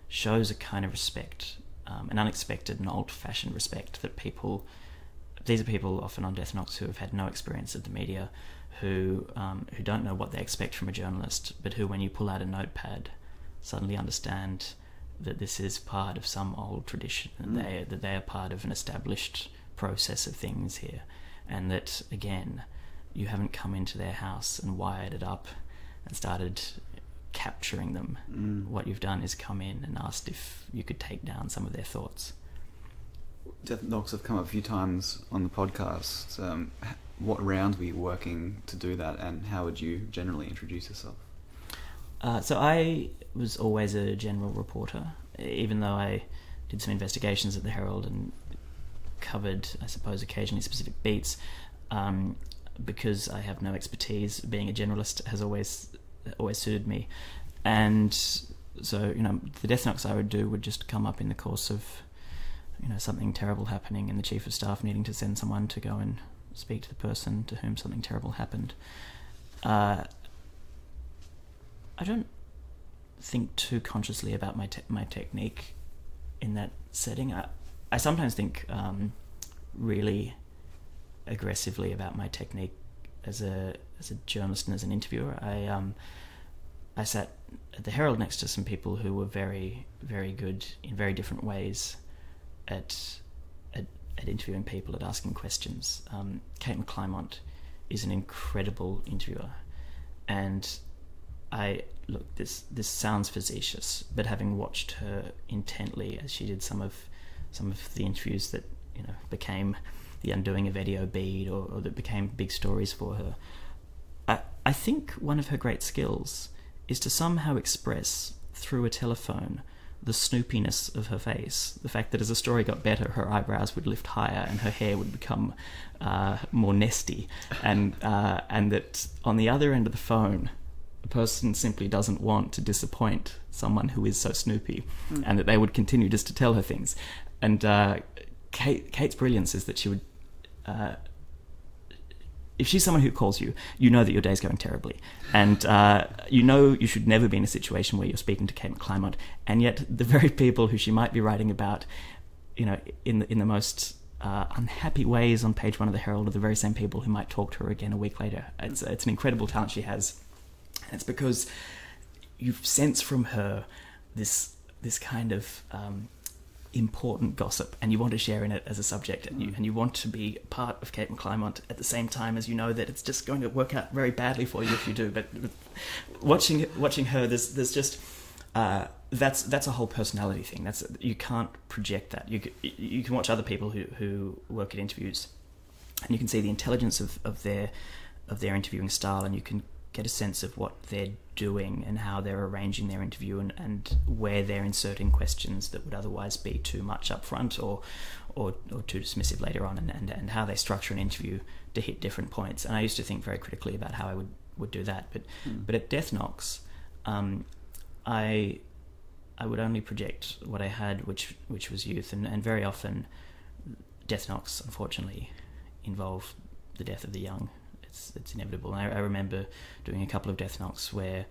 shows a kind of respect, an unexpected and old-fashioned respect that people, these are people often on death knocks who have had no experience of the media, who don't know what they expect from a journalist, but who, when you pull out a notepad, suddenly understand that this is part of some old tradition, and that they are part of an established process of things here, and that, again, you haven't come into their house and wired it up and started capturing them. What you've done is come in and asked if you could take down some of their thoughts. Death knocks have come up a few times on the podcast. What round were you working to do that, and how would you generally introduce yourself? So I was always a general reporter, even though I did some investigations at the Herald and covered, I suppose, occasionally specific beats. Because I have no expertise, being a generalist has always suited me. And so, you know, the death knocks I would do would just come up in the course of, you know, something terrible happening and the chief of staff needing to send someone to go and speak to the person to whom something terrible happened. I don't think too consciously about my technique in that setting. I sometimes think really aggressively about my technique as a journalist and as an interviewer. I sat at the Herald next to some people who were very, very good in very different ways at interviewing people, at asking questions. Kate McClymont is an incredible interviewer, and look, this sounds facetious, but having watched her intently as she did some of the interviews that, you know, became the undoing of Eddie Obeid, or that became big stories for her, I think one of her great skills is to somehow express through a telephone the snoopiness of her face, the fact that as the story got better, her eyebrows would lift higher and her hair would become more nesty, and that on the other end of the phone, a person simply doesn't want to disappoint someone who is so snoopy, and that they would continue just to tell her things. And Kate's brilliance is that she would, if she's someone who calls you, you know that your day's going terribly, and you know you should never be in a situation where you're speaking to Kate McClymont, and yet the very people who she might be writing about, you know, in the most unhappy ways on page one of the Herald are the very same people who might talk to her again a week later. It's an incredible talent she has, and it's because you sense from her this kind of important gossip, and you want to share in it as a subject, and you want to be part of Kate McClymont at the same time as you know that it's just going to work out very badly for you if you do. But watching her, there's just that's a whole personality thing. That's, you can't project that. You can watch other people who work at interviews, and you can see the intelligence of their interviewing style, and you can get a sense of what they're doing and how they're arranging their interview, and where they're inserting questions that would otherwise be too much up front or too dismissive later on, and how they structure an interview to hit different points. And I used to think very critically about how I would do that, but at death knocks, I would only project what I had, which was youth, and very often death knocks unfortunately involve the death of the young. It's inevitable. And I remember doing a couple of death knocks where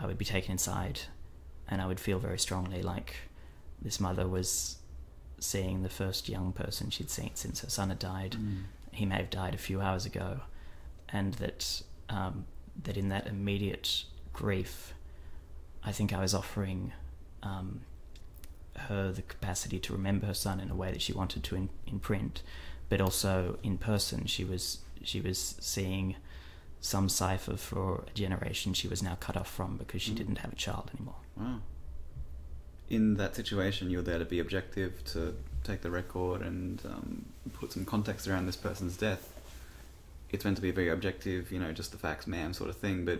I would be taken inside, and I would feel very strongly like this mother was seeing the first young person she'd seen since her son had died. He may have died a few hours ago, and that that in that immediate grief, I think I was offering her the capacity to remember her son in a way that she wanted to in print, but also in person. She was she was seeing some cipher for a generation she was now cut off from because she didn't have a child anymore. Wow. In that situation, you were there to be objective, to take the record and put some context around this person's death. It's meant to be very objective, you know, just the facts, ma'am, sort of thing, but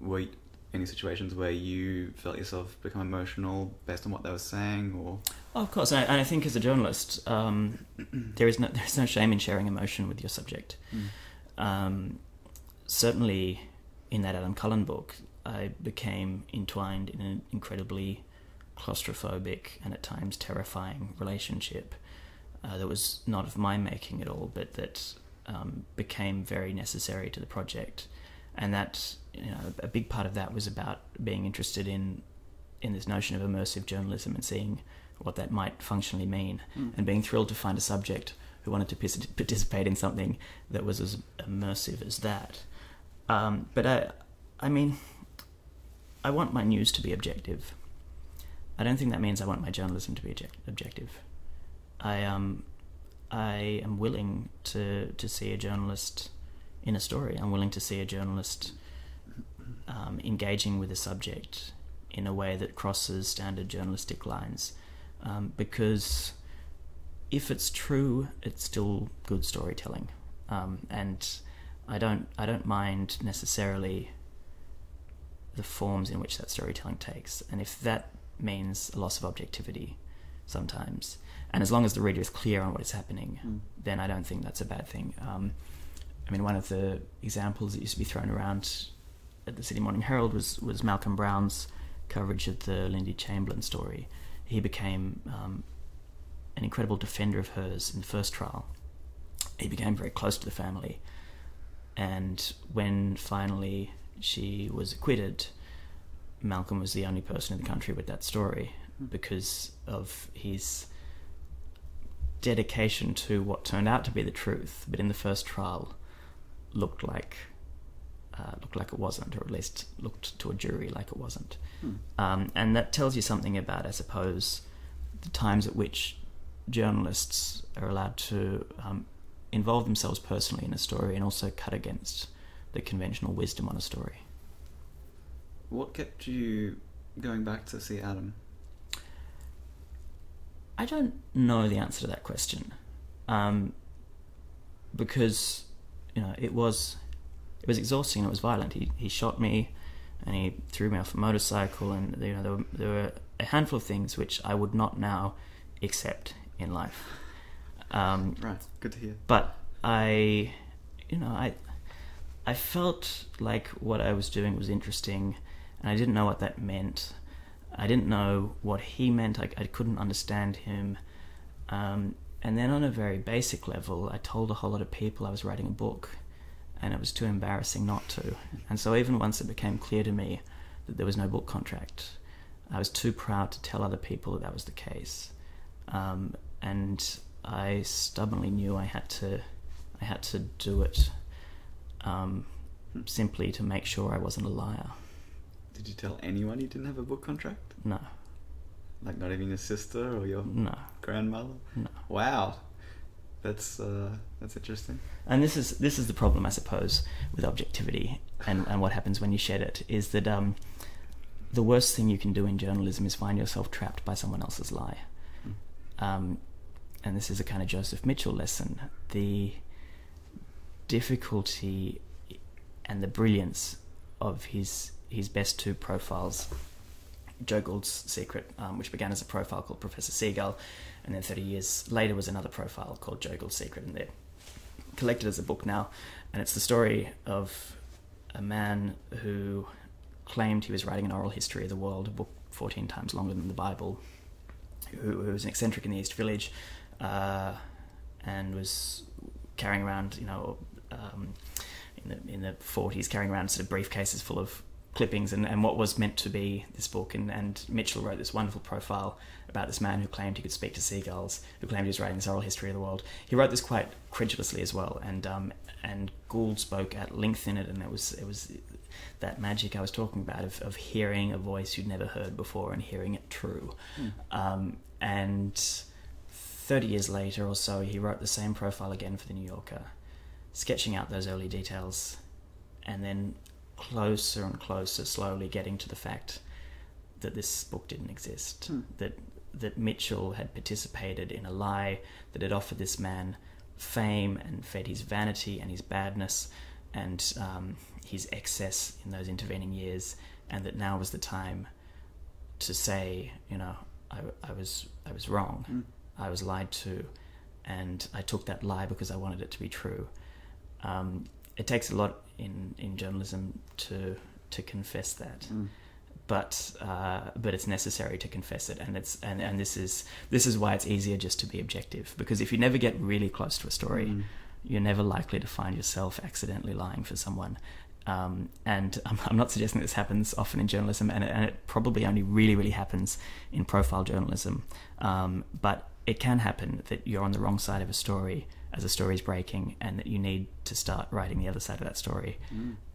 were you, any situations where you felt yourself become emotional based on what they were saying? Or oh, of course, and I think as a journalist, there is no shame in sharing emotion with your subject. Certainly in that Adam Cullen book, I became entwined in an incredibly claustrophobic and at times terrifying relationship that was not of my making at all, but that became very necessary to the project. And that, you know, a big part of that was about being interested in this notion of immersive journalism and seeing what that might functionally mean, and being thrilled to find a subject who wanted to participate in something that was as immersive as that. But I mean, I want my news to be objective. I don't think that means I want my journalism to be objective. I am willing to see a journalist in a story. I'm willing to see a journalist engaging with a subject in a way that crosses standard journalistic lines, because if it's true, it's still good storytelling, and I don't mind necessarily the forms in which that storytelling takes, and if that means a loss of objectivity sometimes, and as long as the reader is clear on what is happening, then I don't think that's a bad thing. I mean, one of the examples that used to be thrown around at the Sydney Morning Herald was Malcolm Brown's coverage of the Lindy Chamberlain story. He became an incredible defender of hers in the first trial. He became very close to the family. And when finally she was acquitted, Malcolm was the only person in the country with that story because of his dedication to what turned out to be the truth, but in the first trial looked like it wasn't, or at least looked to a jury like it wasn't. And that tells you something about, I suppose, the times at which journalists are allowed to involve themselves personally in a story and also cut against the conventional wisdom on a story. What kept you going back to see Adam? I don't know the answer to that question, because, you know, it was exhausting and it was violent. He shot me and he threw me off a motorcycle, and, you know, there were a handful of things which I would not now accept in life. Right, good to hear. But I felt like what I was doing was interesting, and I didn't know what that meant. I didn't know what he meant. I couldn't understand him. And then on a very basic level, I told a whole lot of people I was writing a book, and it was too embarrassing not to. And so even once it became clear to me that there was no book contract, I was too proud to tell other people that that was the case. And I stubbornly knew I had to do it, simply to make sure I wasn't a liar. Did you tell anyone you didn't have a book contract? No. Like not even your sister or your grandmother? No. Wow. That's interesting. And this is the problem, I suppose, with objectivity and what happens when you shed it, is that the worst thing you can do in journalism is find yourself trapped by someone else's lie. And this is a kind of Joseph Mitchell lesson. The difficulty and the brilliance of his best two profiles, Joe Gould's Secret, which began as a profile called Professor Seagull, and then 30 years later was another profile called Joe Gould's Secret, and they're collected as a book now. And it's the story of a man who claimed he was writing an oral history of the world, a book 14 times longer than the Bible, who was an eccentric in the East Village, and was carrying around, you know, in the 40s, carrying around sort of briefcases full of clippings and what was meant to be this book, and Mitchell wrote this wonderful profile about this man who claimed he could speak to seagulls, who claimed he was writing this oral history of the world. He wrote this quite credulously as well, and Gould spoke at length in it, and it was that magic I was talking about of hearing a voice you'd never heard before and hearing it true. And 30 years later or so, he wrote the same profile again for The New Yorker. sketching out those early details, and then closer and closer, slowly getting to the fact that this book didn't exist, that Mitchell had participated in a lie, that had offered this man fame and fed his vanity and his badness and his excess in those intervening years, and that now was the time to say, you know, I was wrong, I was lied to, and I took that lie because I wanted it to be true. It takes a lot in journalism to confess that. But it's necessary to confess it, and it's and this is why it's easier just to be objective, because if you never get really close to a story, you're never likely to find yourself accidentally lying for someone. And I'm not suggesting this happens often in journalism, and it probably only really happens in profile journalism. But it can happen that you're on the wrong side of a story as a story's breaking, and that you need to start writing the other side of that story.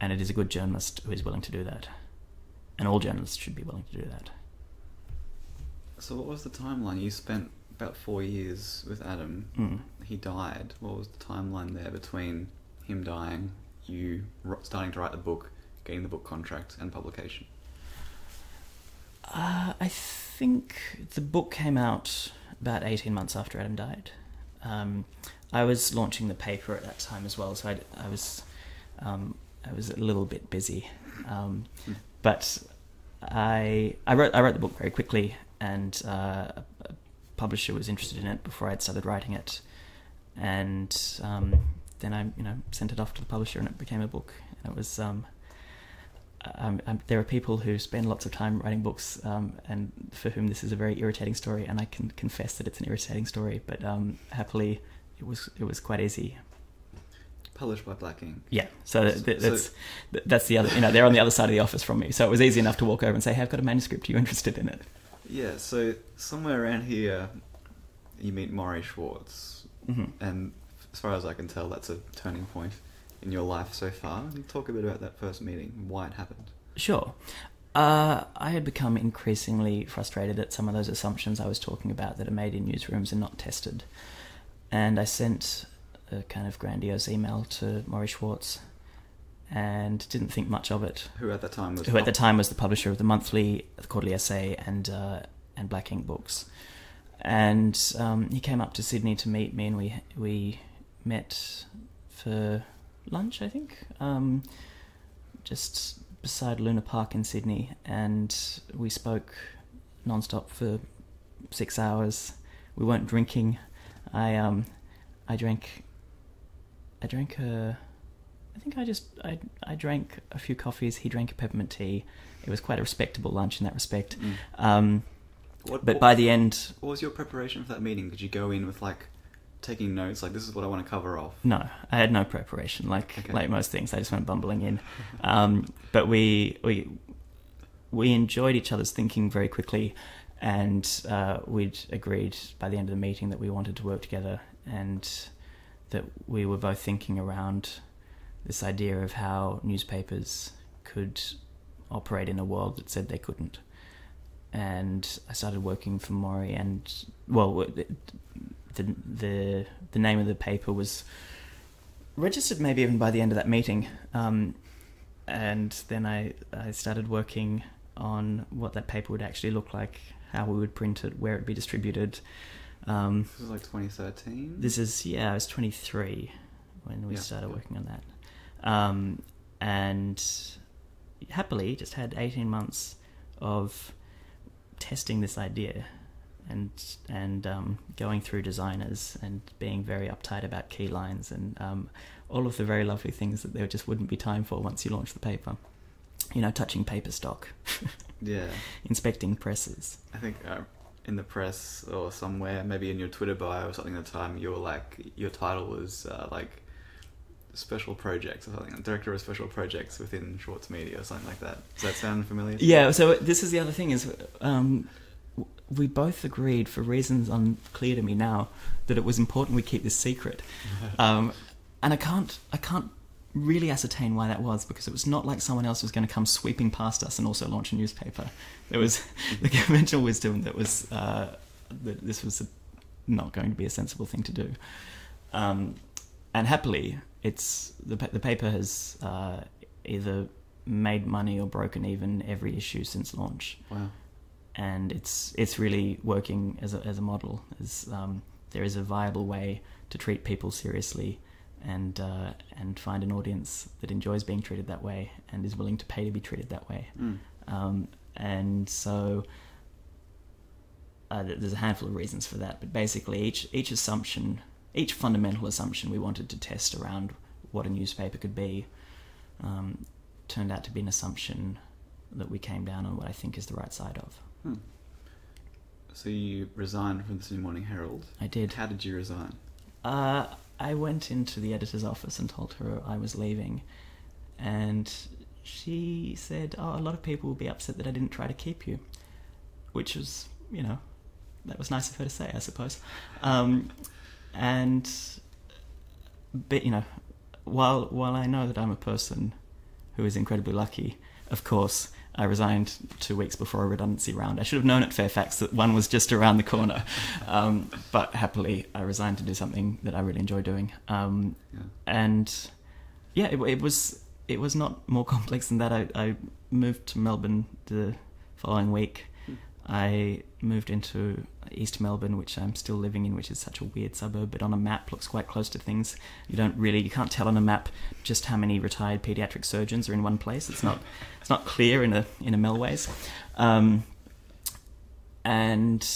And it is a good journalist who is willing to do that. And all journalists should be willing to do that. So what was the timeline? You spent about 4 years with Adam. He died. What was the timeline there between him dying, you starting to write the book, getting the book contract and publication? I think the book came out about 18 months after Adam died. I was launching the paper at that time as well, so I was a little bit busy. But I wrote the book very quickly, and a publisher was interested in it before I'd started writing it, and then I sent it off to the publisher, and it became a book. And it was there are people who spend lots of time writing books, and for whom this is a very irritating story, and I can confess that it's an irritating story, but happily it was quite easy. Published by Black Inc. Yeah, so that's the other. You know, they're on the other side of the office from me, so it was easy enough to walk over and say, "Hey, I've got a manuscript. Are you interested in it?" Yeah. So somewhere around here, you meet Morry Schwartz, and as far as I can tell, that's a turning point in your life so far. Can you talk a bit about that first meeting, why it happened? Sure. I had become increasingly frustrated at some of those assumptions I was talking about that are made in newsrooms and not tested, and I sent a kind of grandiose email to Morry Schwartz, and didn't think much of it. Who at the time was the publisher of The Monthly, The Quarterly Essay, and Black Inc. books. And he came up to Sydney to meet me, and we met for lunch, I think, just beside Luna Park in Sydney, and we spoke non-stop for 6 hours. We weren't drinking. I drank a few coffees. He drank a peppermint tea. It was quite a respectable lunch in that respect. But by the end, what was your preparation for that meeting? Did you go in with like taking notes, like this is what I want to cover off? No, I had no preparation. Like most things, I just went bumbling in. But we enjoyed each other's thinking very quickly, and we'd agreed by the end of the meeting that we wanted to work together, and that we were both thinking around this idea of how newspapers could operate in a world that said they couldn't. And I started working for Morry, and well, the name of the paper was registered maybe even by the end of that meeting. And then I started working on what that paper would actually look like, how we would print it, where it would be distributed. This was like 2013? This is, yeah, I was 23 when we started working on that. And happily just had 18 months of testing this idea and going through designers and being very uptight about key lines and all of the very lovely things that there just wouldn't be time for once you launched the paper. You know, touching paper stock. Yeah. Inspecting presses. I think... in the press or somewhere, maybe in your Twitter bio or something at the time, you were like, your title was like special projects or something, director of special projects within Schwartz Media or something like that. Does that sound familiar? Yeah, so this is the other thing is we both agreed, for reasons unclear to me now, that it was important we keep this secret. And I can't really ascertain why that was, because it was not like someone else was going to come sweeping past us and also launch a newspaper. There was the conventional wisdom that was that this was not going to be a sensible thing to do. And happily, it's the paper has either made money or broken even every issue since launch. Wow. And it's really working as a model. As there is a viable way to treat people seriously and find an audience that enjoys being treated that way and is willing to pay to be treated that way. Mm. And so there's a handful of reasons for that, but basically each assumption, each fundamental assumption we wanted to test around what a newspaper could be, turned out to be an assumption that we came down on what I think is the right side of. Hmm. So you resigned from the Sydney Morning Herald. I did. How did you resign? I went into the editor's office and told her I was leaving, and she said, "Oh, a lot of people will be upset that I didn't try to keep you," which was, you know, that was nice of her to say, I suppose. But you know, while I know that I'm a person who is incredibly lucky, of course, I resigned 2 weeks before a redundancy round. I should have known at Fairfax that one was just around the corner. But happily, I resigned to do something that I really enjoy doing. And yeah, it was not more complex than that. I moved to Melbourne the following week. I moved into East Melbourne, which I'm still living in, which is such a weird suburb, but on a map looks quite close to things. You can't tell on a map just how many retired paediatric surgeons are in one place. It's not clear in a Melways. And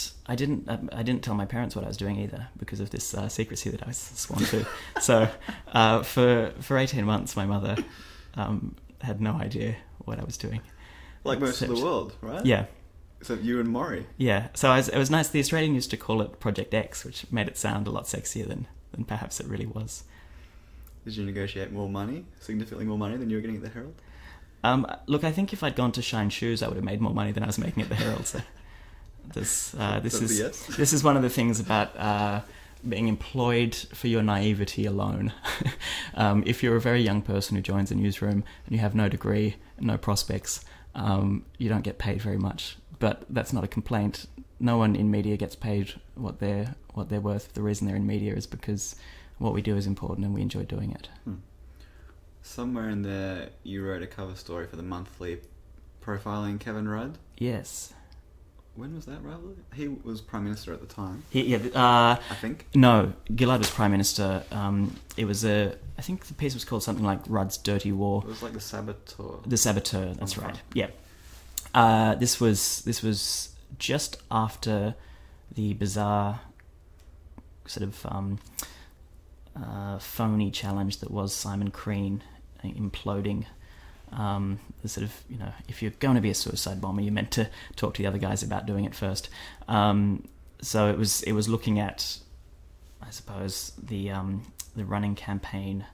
I didn't tell my parents what I was doing either, because of this secrecy that I was sworn to. So for 18 months, my mother had no idea what I was doing. Like most of the world, right? Yeah. Except you and Morry. Yeah, so it was nice. The Australian used to call it Project X, which made it sound a lot sexier than perhaps it really was. Did you negotiate more money, significantly more money than you were getting at the Herald? Look, I think if I'd gone to Shine Shoes, I would have made more money than I was making at the Herald. So this is one of the things about being employed for your naivety alone. If you're a very young person who joins a newsroom and you have no degree, no prospects, you don't get paid very much. But that's not a complaint. No one in media gets paid what they're worth. The reason they're in media is because what we do is important and we enjoy doing it. Hmm. Somewhere in there, you wrote a cover story for The Monthly profiling Kevin Rudd? Yes. When was that, rather? He was Prime Minister at the time. I think. No, Gillard was Prime Minister. It was I think the piece was called something like Rudd's Dirty War. It was like The Saboteur. The Saboteur, that's right, yeah. This was just after the bizarre sort of phony challenge that was Simon Crean imploding. The sort of, you know, if you're going to be a suicide bomber, you're meant to talk to the other guys about doing it first. So it was looking at, I suppose, the running campaign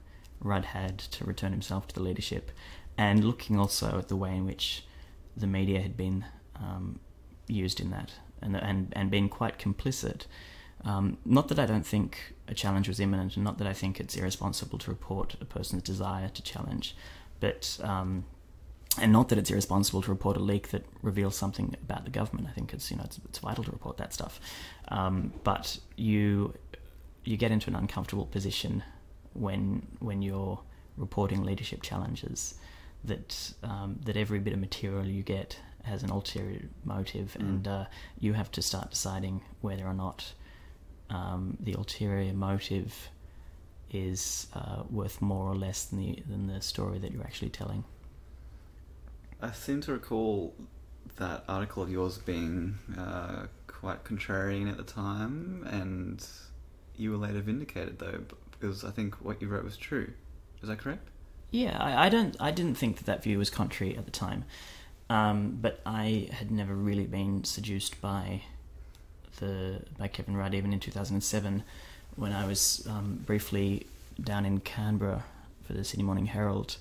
Rudd had to return himself to the leadership, and looking also at the way in which the media had been used in that, and been quite complicit. Not that I don't think a challenge was imminent, and not that I think it's irresponsible to report a person's desire to challenge, but and not that it's irresponsible to report a leak that reveals something about the government. I think it's vital to report that stuff. But you get into an uncomfortable position when you're reporting leadership challenges. That every bit of material you get has an ulterior motive, and you have to start deciding whether or not the ulterior motive is worth more or less than the story that you're actually telling. I seem to recall that article of yours being quite contrarian at the time, and you were later vindicated though, because I think what you wrote was true. Is that correct? Yeah, I didn't think that view was contrary at the time, but I had never really been seduced by Kevin Rudd, even in 2007, when I was briefly down in Canberra for the Sydney Morning Herald.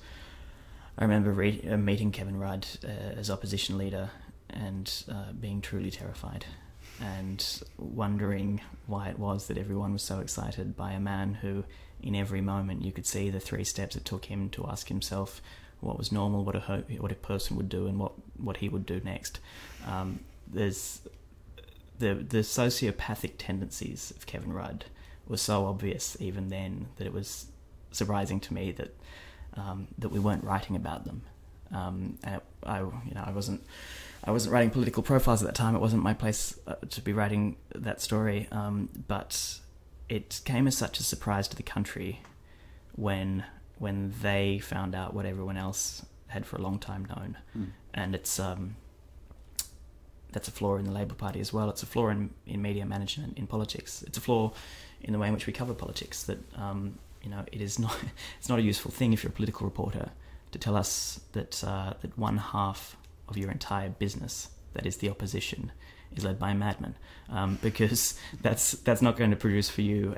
I remember meeting Kevin Rudd as opposition leader and being truly terrified and wondering why it was that everyone was so excited by a man who, in every moment, you could see the 3 steps it took him to ask himself what was normal, what a person would do, and what he would do next. There's the sociopathic tendencies of Kevin Rudd were so obvious even then that it was surprising to me that that we weren't writing about them. And I wasn't writing political profiles at that time. It wasn't my place to be writing that story. But it came as such a surprise to the country when they found out what everyone else had for a long time known. Mm. And it's that's a flaw in the Labor Party as well. It's a flaw in media management, in politics. It's a flaw in the way in which we cover politics. That you know, it's not a useful thing if you're a political reporter to tell us that that one half of your entire business, that is the opposition, is led by a madman, because that's not going to produce for you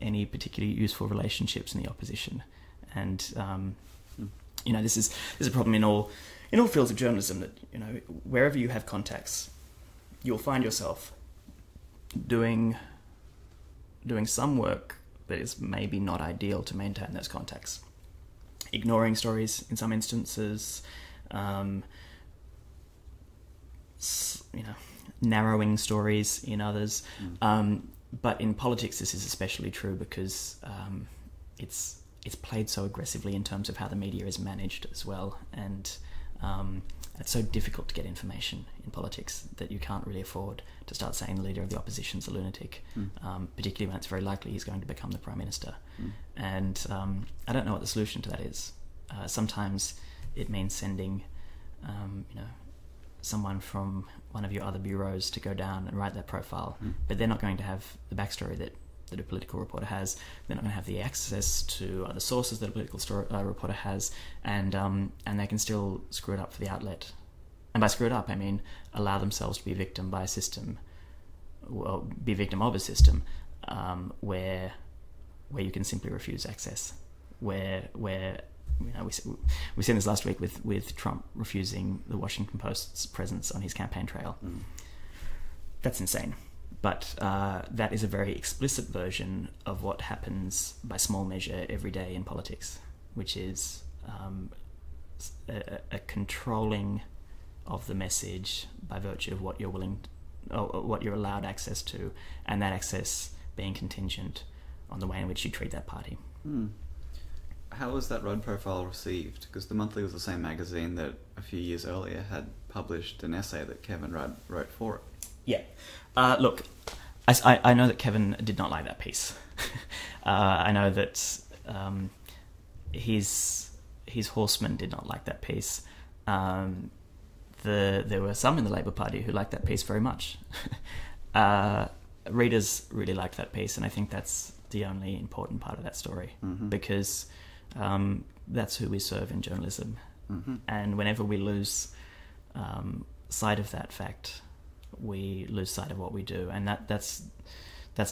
any particularly useful relationships in the opposition. And you know, this is a problem in all fields of journalism, that you know, wherever you have contacts, you'll find yourself doing some work that is maybe not ideal to maintain those contacts, ignoring stories in some instances, you know, narrowing stories in others. Mm. But in politics, this is especially true because it's played so aggressively in terms of how the media is managed as well. And it's so difficult to get information in politics that you can't really afford to start saying the leader of the opposition's a lunatic, mm. Particularly when it's very likely he's going to become the Prime Minister. Mm. And I don't know what the solution to that is. Sometimes it means sending, you know, someone from one of your other bureaus to go down and write that profile, mm. but they're not going to have the backstory that a political reporter has. They're not going to have the access to other sources that a political reporter has, and they can still screw it up for the outlet. And by screw it up, I mean allow themselves to be victim by a system, well, be victim of a system where you can simply refuse access. Where you know, we've seen this last week with Trump refusing the Washington Post's presence on his campaign trail. Mm. That's insane. But that is a very explicit version of what happens by small measure every day in politics, which is a controlling of the message by virtue of what you're willing, or what you're allowed access to, and that access being contingent on the way in which you treat that party. Mm. How was that Rudd profile received? Because The Monthly was the same magazine that a few years earlier had published an essay that Kevin Rudd wrote for it. Yeah. Look, I know that Kevin did not like that piece. I know that his horsemen did not like that piece. There were some in the Labour Party who liked that piece very much. Readers really liked that piece, and I think that's the only important part of that story, mm-hmm. because that's who we serve in journalism. Mm-hmm. And whenever we lose sight of that fact, we lose sight of what we do. And that's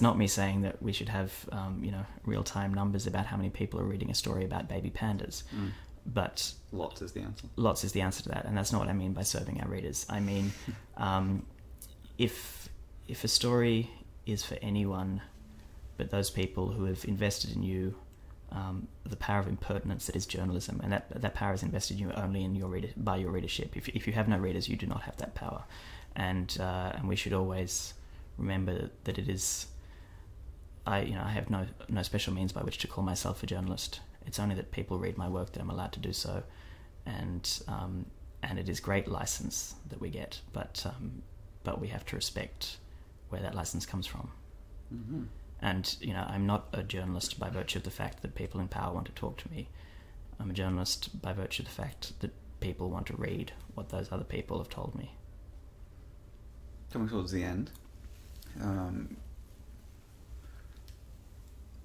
not me saying that we should have you know, real-time numbers about how many people are reading a story about baby pandas, mm. but lots is the answer. Lots is the answer to that, and that's not what I mean by serving our readers. I mean, if a story is for anyone but those people who have invested in you the power of impertinence that is journalism, and that power is invested in you only in your by your readership. If you have no readers, you do not have that power. And we should always remember that it is, I have no special means by which to call myself a journalist. It's only that people read my work that I'm allowed to do so, and it is great license that we get, but we have to respect where that license comes from. Mm-hmm. And you know, I'm not a journalist by virtue of the fact that people in power want to talk to me. I'm a journalist by virtue of the fact that people want to read what those other people have told me. Coming towards the end,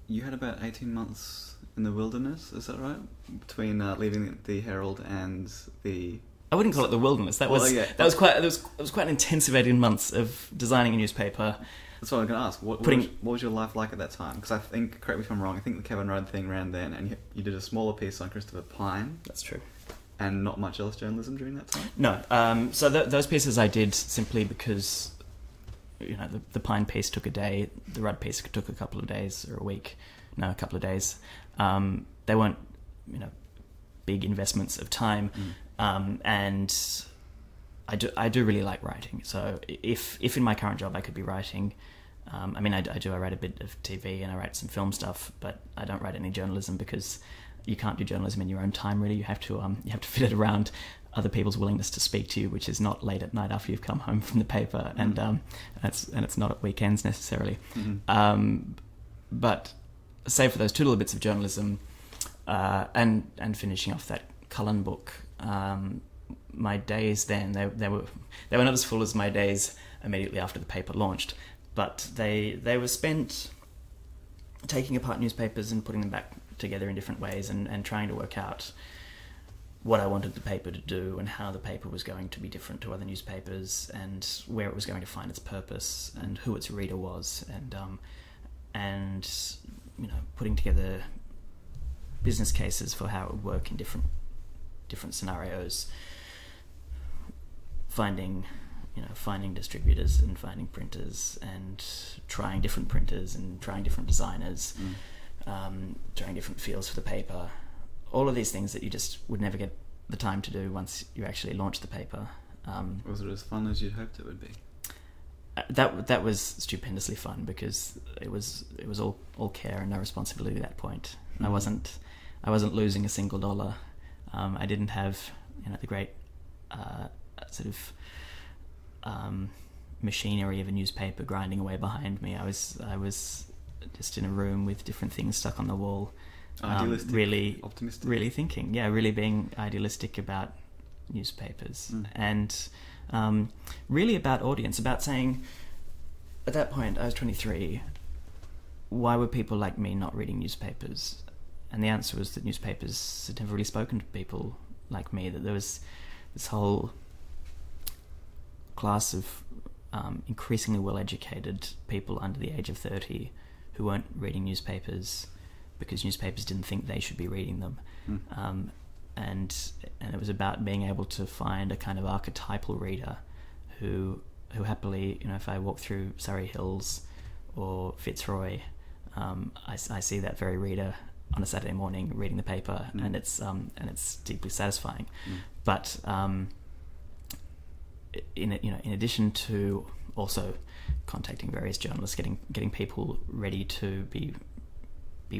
you had about 18 months in the wilderness, is that right? Between leaving the Herald and the... I wouldn't call it the wilderness. That was well, yeah. that was quite an intensive 18 months of designing a newspaper. That's what I'm going to ask. What was your life like at that time? Because I think, correct me if I'm wrong, I think the Kevin Rudd thing ran then, and you did a smaller piece on Christopher Pyne. That's true. And not much else journalism during that time? No. So those pieces I did simply because, you know, the Pyne piece took a day, the Rudd piece took a couple of days or a week. No, a couple of days. They weren't, you know, big investments of time. Mm. And I do really like writing. So if in my current job I could be writing, I do. I write a bit of TV and I write some film stuff, but I don't write any journalism because you can't do journalism in your own time. Really, you have to fit it around other people's willingness to speak to you, which is not late at night after you've come home from the paper, and it's not at weekends necessarily. But save for those two little bits of journalism, and finishing off that Cullen book, my days then they were not as full as my days immediately after the paper launched. But they were spent taking apart newspapers and putting them back together in different ways, and trying to work out what I wanted the paper to do and how the paper was going to be different to other newspapers and where it was going to find its purpose and who its reader was, and you know, putting together business cases for how it would work in different scenarios, finding distributors and finding printers and trying different printers and trying different designers, trying different feels for the paper. All of these things that you just would never get the time to do once you actually launch the paper. Was it as fun as you'd hoped it would be? That was stupendously fun because it was all care and no responsibility at that point. Mm. I wasn't losing a single dollar. I didn't have the great machinery of a newspaper grinding away behind me. I was just in a room with different things stuck on the wall, idealistic, really optimistic, really thinking, really being idealistic about newspapers, and really about audience, about saying, at that point I was 23, why were people like me not reading newspapers? And the answer was that newspapers had never really spoken to people like me, that there was this whole class of increasingly well-educated people under the age of 30 who weren't reading newspapers because newspapers didn't think they should be reading them. And it was about being able to find a kind of archetypal reader who happily, if I walk through Surrey Hills or Fitzroy, I see that very reader on a Saturday morning reading the paper, and it's deeply satisfying. But in addition to also contacting various journalists, getting people ready to be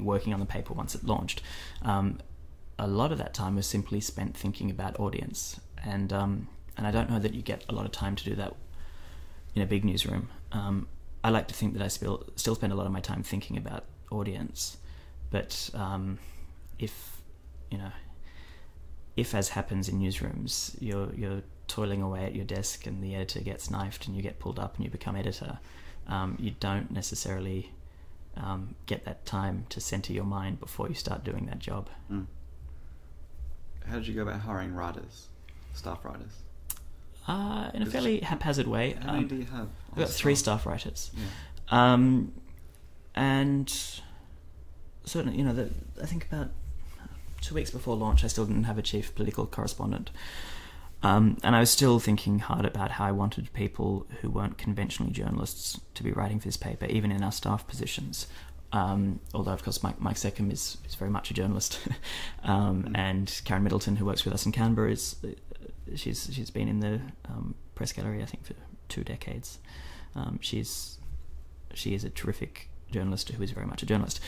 working on the paper once it launched, a lot of that time was simply spent thinking about audience, and I don't know that you get a lot of time to do that in a big newsroom. I like to think that I still spend a lot of my time thinking about audience, but if as happens in newsrooms, you're toiling away at your desk and the editor gets knifed and you get pulled up and you become editor, you don't necessarily get that time to centre your mind before you start doing that job. How did you go about hiring writers, staff writers? In a fairly haphazard way. How many do you have? I've got 3 staff writers. Yeah. And certainly, I think about 2 weeks before launch, I still didn't have a chief political correspondent. And I was still thinking hard about how I wanted people who weren't conventionally journalists to be writing for this paper, even in our staff positions. Although, of course, Mike Seckham is very much a journalist. And Karen Middleton, who works with us in Canberra, she's been in the press gallery, I think, for 2 decades. She is a terrific journalist who is very much a journalist.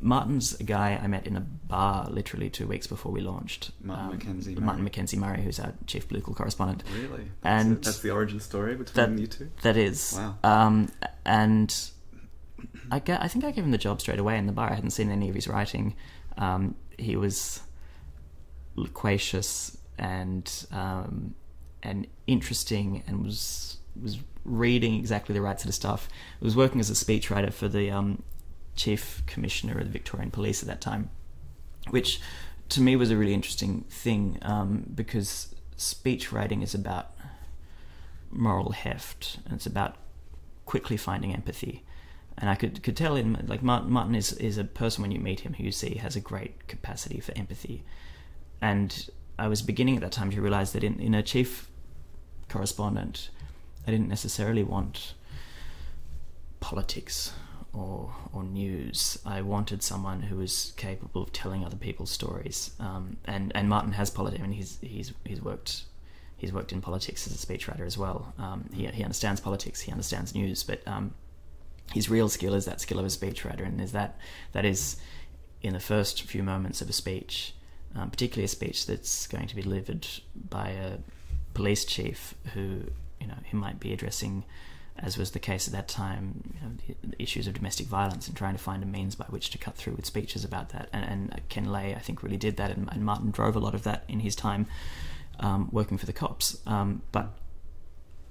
Martin's a guy I met in a bar literally 2 weeks before we launched. Martin McKenzie-Murray, who's our chief political correspondent. Really? That's the origin story between you two? That is. Wow. And I think I gave him the job straight away in the bar. I hadn't seen any of his writing. He was loquacious and interesting, and was reading exactly the right sort of stuff. He was working as a speechwriter for the Chief Commissioner of the Victorian Police at that time, which to me was a really interesting thing, because speech writing is about moral heft and it's about quickly finding empathy, and I could tell in, like, Martin is a person when you meet him who you see has a great capacity for empathy, and I was beginning at that time to realize that in a chief correspondent I didn't necessarily want politics or news. I wanted someone who was capable of telling other people's stories. And Martin has politics. I mean, he's worked in politics as a speechwriter as well. He understands politics. He understands news. But his real skill is that skill of a speechwriter, and is that is in the first few moments of a speech, particularly a speech that's going to be delivered by a police chief who, you know, he might be addressing, as was the case at that time, you know, the issues of domestic violence and trying to find a means by which to cut through with speeches about that. And Ken Lay, I think, really did that, and Martin drove a lot of that in his time working for the cops. But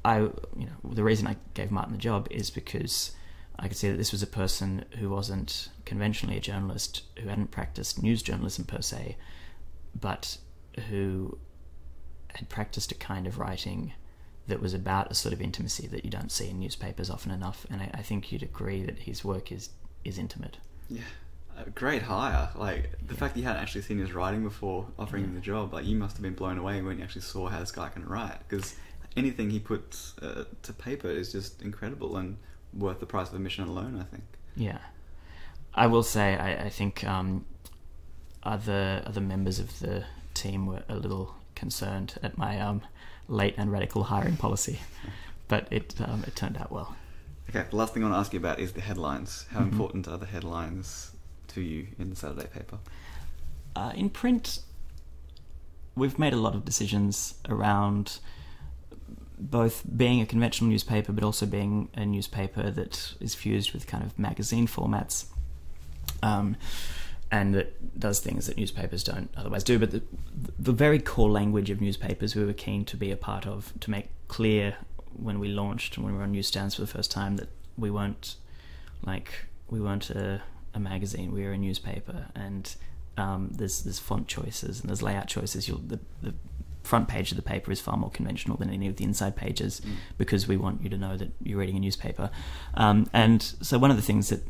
you know, the reason I gave Martin the job is because I could see that this was a person who wasn't conventionally a journalist, who hadn't practiced news journalism per se, but who had practiced a kind of writing that was about a sort of intimacy that you don't see in newspapers often enough, and I think you'd agree that his work is intimate. Yeah, a great hire. Like, the fact that you hadn't actually seen his writing before offering him the job, like, you must have been blown away when you actually saw how this guy can write, because anything he puts to paper is just incredible and worth the price of admission alone, I think. Yeah. I will say, I think other members of the team were a little concerned at my late and radical hiring policy, but it turned out well. Okay, the last thing I want to ask you about is the headlines. How important are the headlines to you in the Saturday paper? In print, we've made a lot of decisions around both being a conventional newspaper but also being a newspaper that is fused with kind of magazine formats, and that does things that newspapers don't otherwise do. But the very core language of newspapers we were keen to be a part of, to make clear when we launched and when we were on newsstands for the first time that we weren't a magazine, we were a newspaper. And there's font choices and there's layout choices. The front page of the paper is far more conventional than any of the inside pages, because we want you to know that you're reading a newspaper. And so one of the things that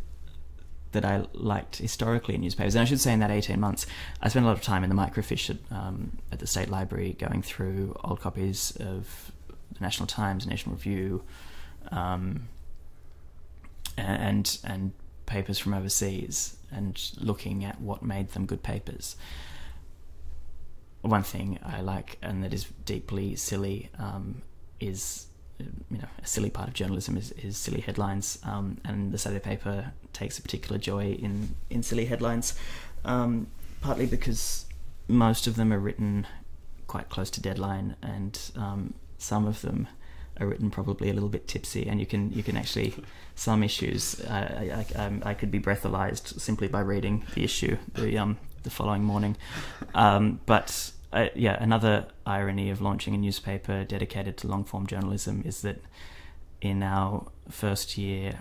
I liked historically in newspapers, and I should say in that 18 months, I spent a lot of time in the microfiche at the State Library, going through old copies of the National Times, National Review, and papers from overseas, and looking at what made them good papers. One thing I like, and that is deeply silly, is, you know, a silly part of journalism is silly headlines, and the Saturday paper takes a particular joy in silly headlines, partly because most of them are written quite close to deadline, and some of them are written probably a little bit tipsy, and you can actually, some issues I could be breathalyzed simply by reading the issue the following morning. But yeah, another irony of launching a newspaper dedicated to long-form journalism is that in our first year,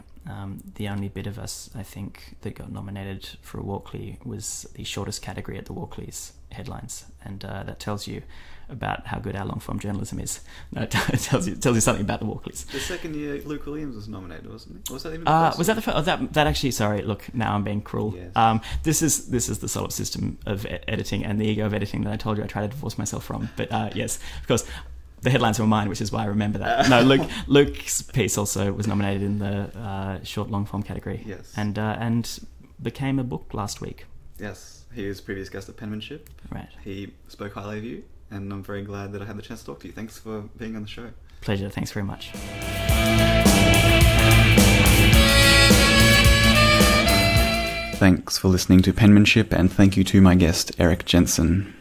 the only bit of us, I think, that got nominated for a Walkley was the shortest category at the Walkley's headlines, and that tells you about how good our long-form journalism is. No, it tells you something about the Walkleys. The second year, Luke Williams was nominated, wasn't he? Was that even the first? Was that the first? Oh, that actually. Sorry, look, now I'm being cruel. Yes. This is the solid system of editing and the ego of editing that I told you I tried to divorce myself from. But yes, of course, the headlines were mine, which is why I remember that. No, Luke's piece also was nominated in the short long-form category. Yes, and became a book last week. Yes, he was previous guest at Penmanship. Right, he spoke highly of you. And I'm very glad that I had the chance to talk to you. Thanks for being on the show. Pleasure. Thanks very much. Thanks for listening to Penmanship, and thank you to my guest, Erik Jensen.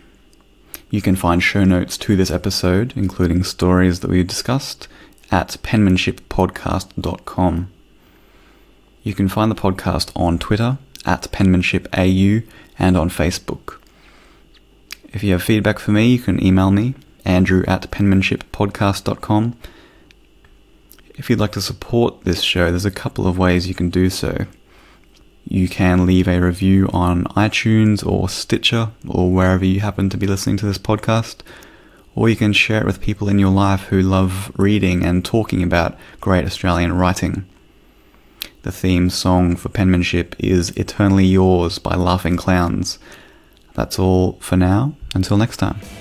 You can find show notes to this episode, including stories that we discussed, at penmanshippodcast.com. You can find the podcast on Twitter, at penmanshipau, and on Facebook. If you have feedback for me, you can email me, andrew@penmanshippodcast.com. If you'd like to support this show, there's a couple of ways you can do so. You can leave a review on iTunes or Stitcher or wherever you happen to be listening to this podcast, or you can share it with people in your life who love reading and talking about great Australian writing. The theme song for Penmanship is Eternally Yours by Laughing Clowns. That's all for now. Until next time.